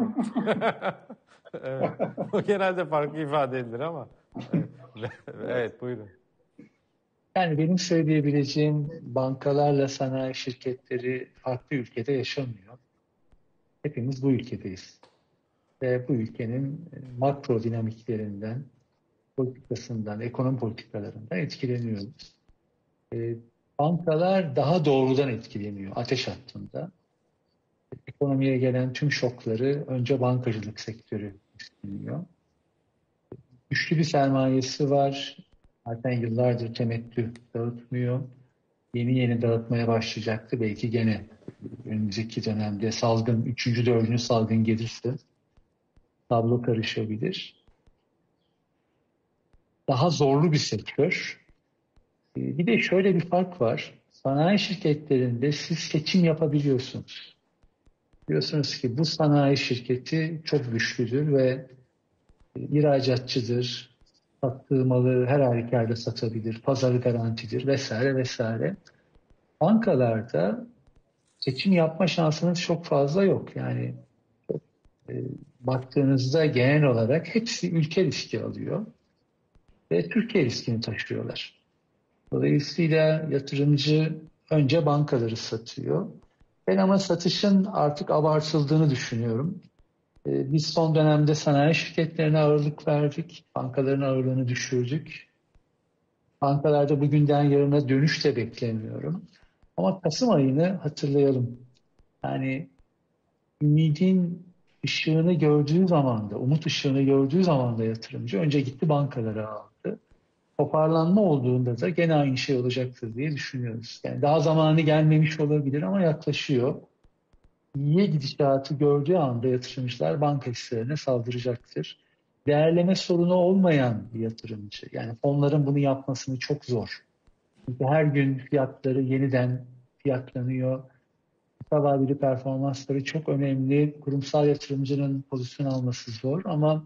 Evet. O genelde farklı ifade edilir ama evet buyurun. Yani benim söyleyebileceğim bankalarla sanayi şirketleri farklı ülkede yaşamıyor. Hepimiz bu ülkedeyiz. Ve bu ülkenin makro dinamiklerinden, politikasından, ekonomi politikalarından etkileniyoruz. Bankalar daha doğrudan etkileniyor ateş hattında. Ekonomiye gelen tüm şokları önce bankacılık sektörü üstleniyor. Güçlü bir sermayesi var. Zaten yıllardır temettü dağıtmıyor. Yeni dağıtmaya başlayacaktı. Belki gene önümüzdeki dönemde salgın, 3. 4. salgın gelirse tablo karışabilir. Daha zorlu bir sektör. Bir de şöyle bir fark var. Sanayi şirketlerinde siz seçim yapabiliyorsunuz. Diyorsunuz ki bu sanayi şirketi çok güçlüdür ve ihracatçıdır, sattığı malı her halükarda satabilir, pazarı garantidir vesaire vesaire. Bankalarda seçim yapma şansınız çok fazla yok. Yani baktığınızda genel olarak hepsi ülke riski alıyor ve Türkiye riskini taşıyorlar. Dolayısıyla yatırımcı önce bankaları satıyor. Ben ama satışın artık abartıldığını düşünüyorum. Biz son dönemde sanayi şirketlerine ağırlık verdik. Bankaların ağırlığını düşürdük. Bankalarda bugünden yarına dönüş de beklemiyorum. Ama Kasım ayını hatırlayalım. Yani ümidin ışığını gördüğü zaman da, umut ışığını gördüğü zaman da yatırımcı önce gitti bankalara aldı. Toparlanma olduğunda da gene aynı şey olacaktır diye düşünüyoruz. Yani daha zamanı gelmemiş olabilir ama yaklaşıyor. İyiye gidişatı gördüğü anda yatırımcılar banka hisselerine saldıracaktır. Değerleme sorunu olmayan bir yatırımcı. Yani fonların bunu yapmasını çok zor. Çünkü her gün fiyatları yeniden fiyatlanıyor. Kısa vadeli performansları çok önemli. Kurumsal yatırımcının pozisyon alması zor ama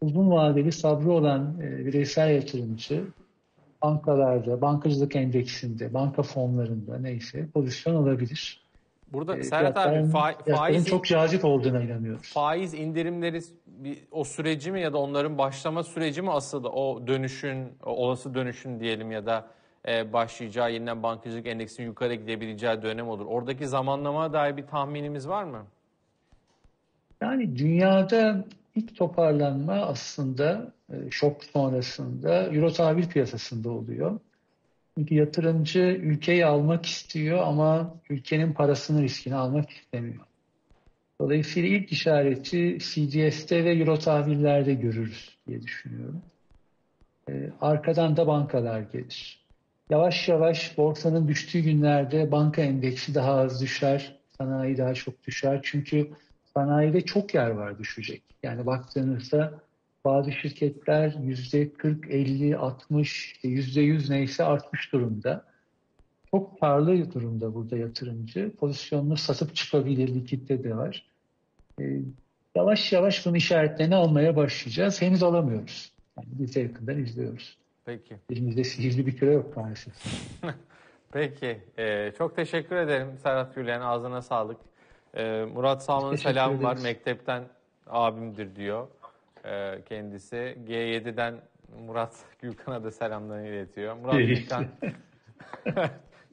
uzun vadeli sabrı olan bireysel yatırımcı bankalarda, bankacılık endeksinde, banka fonlarında neyse pozisyon alabilir. Burada Serhat abi faiz çok cazip olduğuna inanıyoruz. Faiz indirimleri o süreci mi ya da onların başlama süreci mi asıl o dönüşün, o olası dönüşün diyelim ya da başlayacağı yeniden bankacılık endeksinin yukarı gidebileceği dönem olur. Oradaki zamanlamaya dair bir tahminimiz var mı? Yani dünyada ilk toparlanma aslında şok sonrasında Euro tahvil piyasasında oluyor. Çünkü yatırımcı ülkeyi almak istiyor ama ülkenin parasını riskini almak istemiyor. Dolayısıyla ilk işareti CBS'te ve Euro tahvillerde görürüz diye düşünüyorum. Arkadan da bankalar gelir. Yavaş yavaş borsanın düştüğü günlerde banka endeksi daha az düşer, sanayi daha çok düşer. Çünkü sanayide çok yer var düşecek. Yani baktığınızda bazı şirketler %40, 50, 60, %100 neyse artmış durumda. Çok karlı durumda burada yatırımcı. Pozisyonunu satıp çıkabilir, likidite de var. Yavaş yavaş bunun işaretlerini almaya başlayacağız. Henüz alamıyoruz. Yani biz yakından izliyoruz. Peki. Elimizde sihirli bir küre yok maalesef. Peki. Çok teşekkür ederim Serhat Gürleyen. Ağzına sağlık. Murat Salman'ın selamı var. Mektepten abimdir diyor kendisi. G7'den Murat Gülkan'a da selamlarını iletiyor. Murat Gülkan.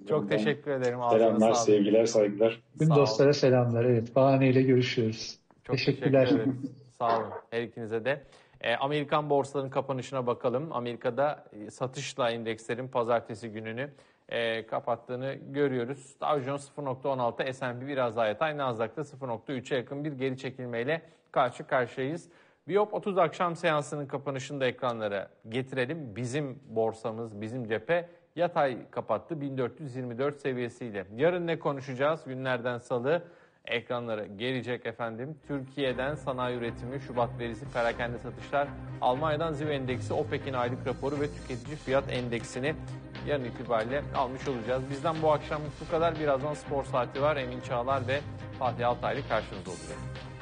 Çok teşekkür ederim. Ağzına selamlar, sağlık. Sevgiler, saygılar. Tüm dostlara selamlar. Evet, bahaneyle görüşüyoruz. Çok teşekkürler. Sağ olun. Her ikinize de. Amerikan borsalarının kapanışına bakalım. Amerika'da satışla endekslerin pazartesi gününü kapattığını görüyoruz. Dow Jones 0.16, S&P biraz daha yatay, Nasdaq'ta 0.3'e yakın bir geri çekilmeyle karşı karşıyayız. BIST 30 akşam seansının kapanışını da ekranlara getirelim. Bizim borsamız, bizim cephe yatay kapattı 1424 seviyesiyle. Yarın ne konuşacağız? Günlerden salı ekranlara gelecek efendim. Türkiye'den sanayi üretimi, Şubat verisi, perakende satışlar, Almanya'dan ZİV endeksi, OPEC'in aylık raporu ve tüketici fiyat endeksini yarın itibariyle almış olacağız. Bizden bu akşam bu kadar. Birazdan spor saati var. Emin Çağlar ve Fatih Altaylı karşınızda olacak.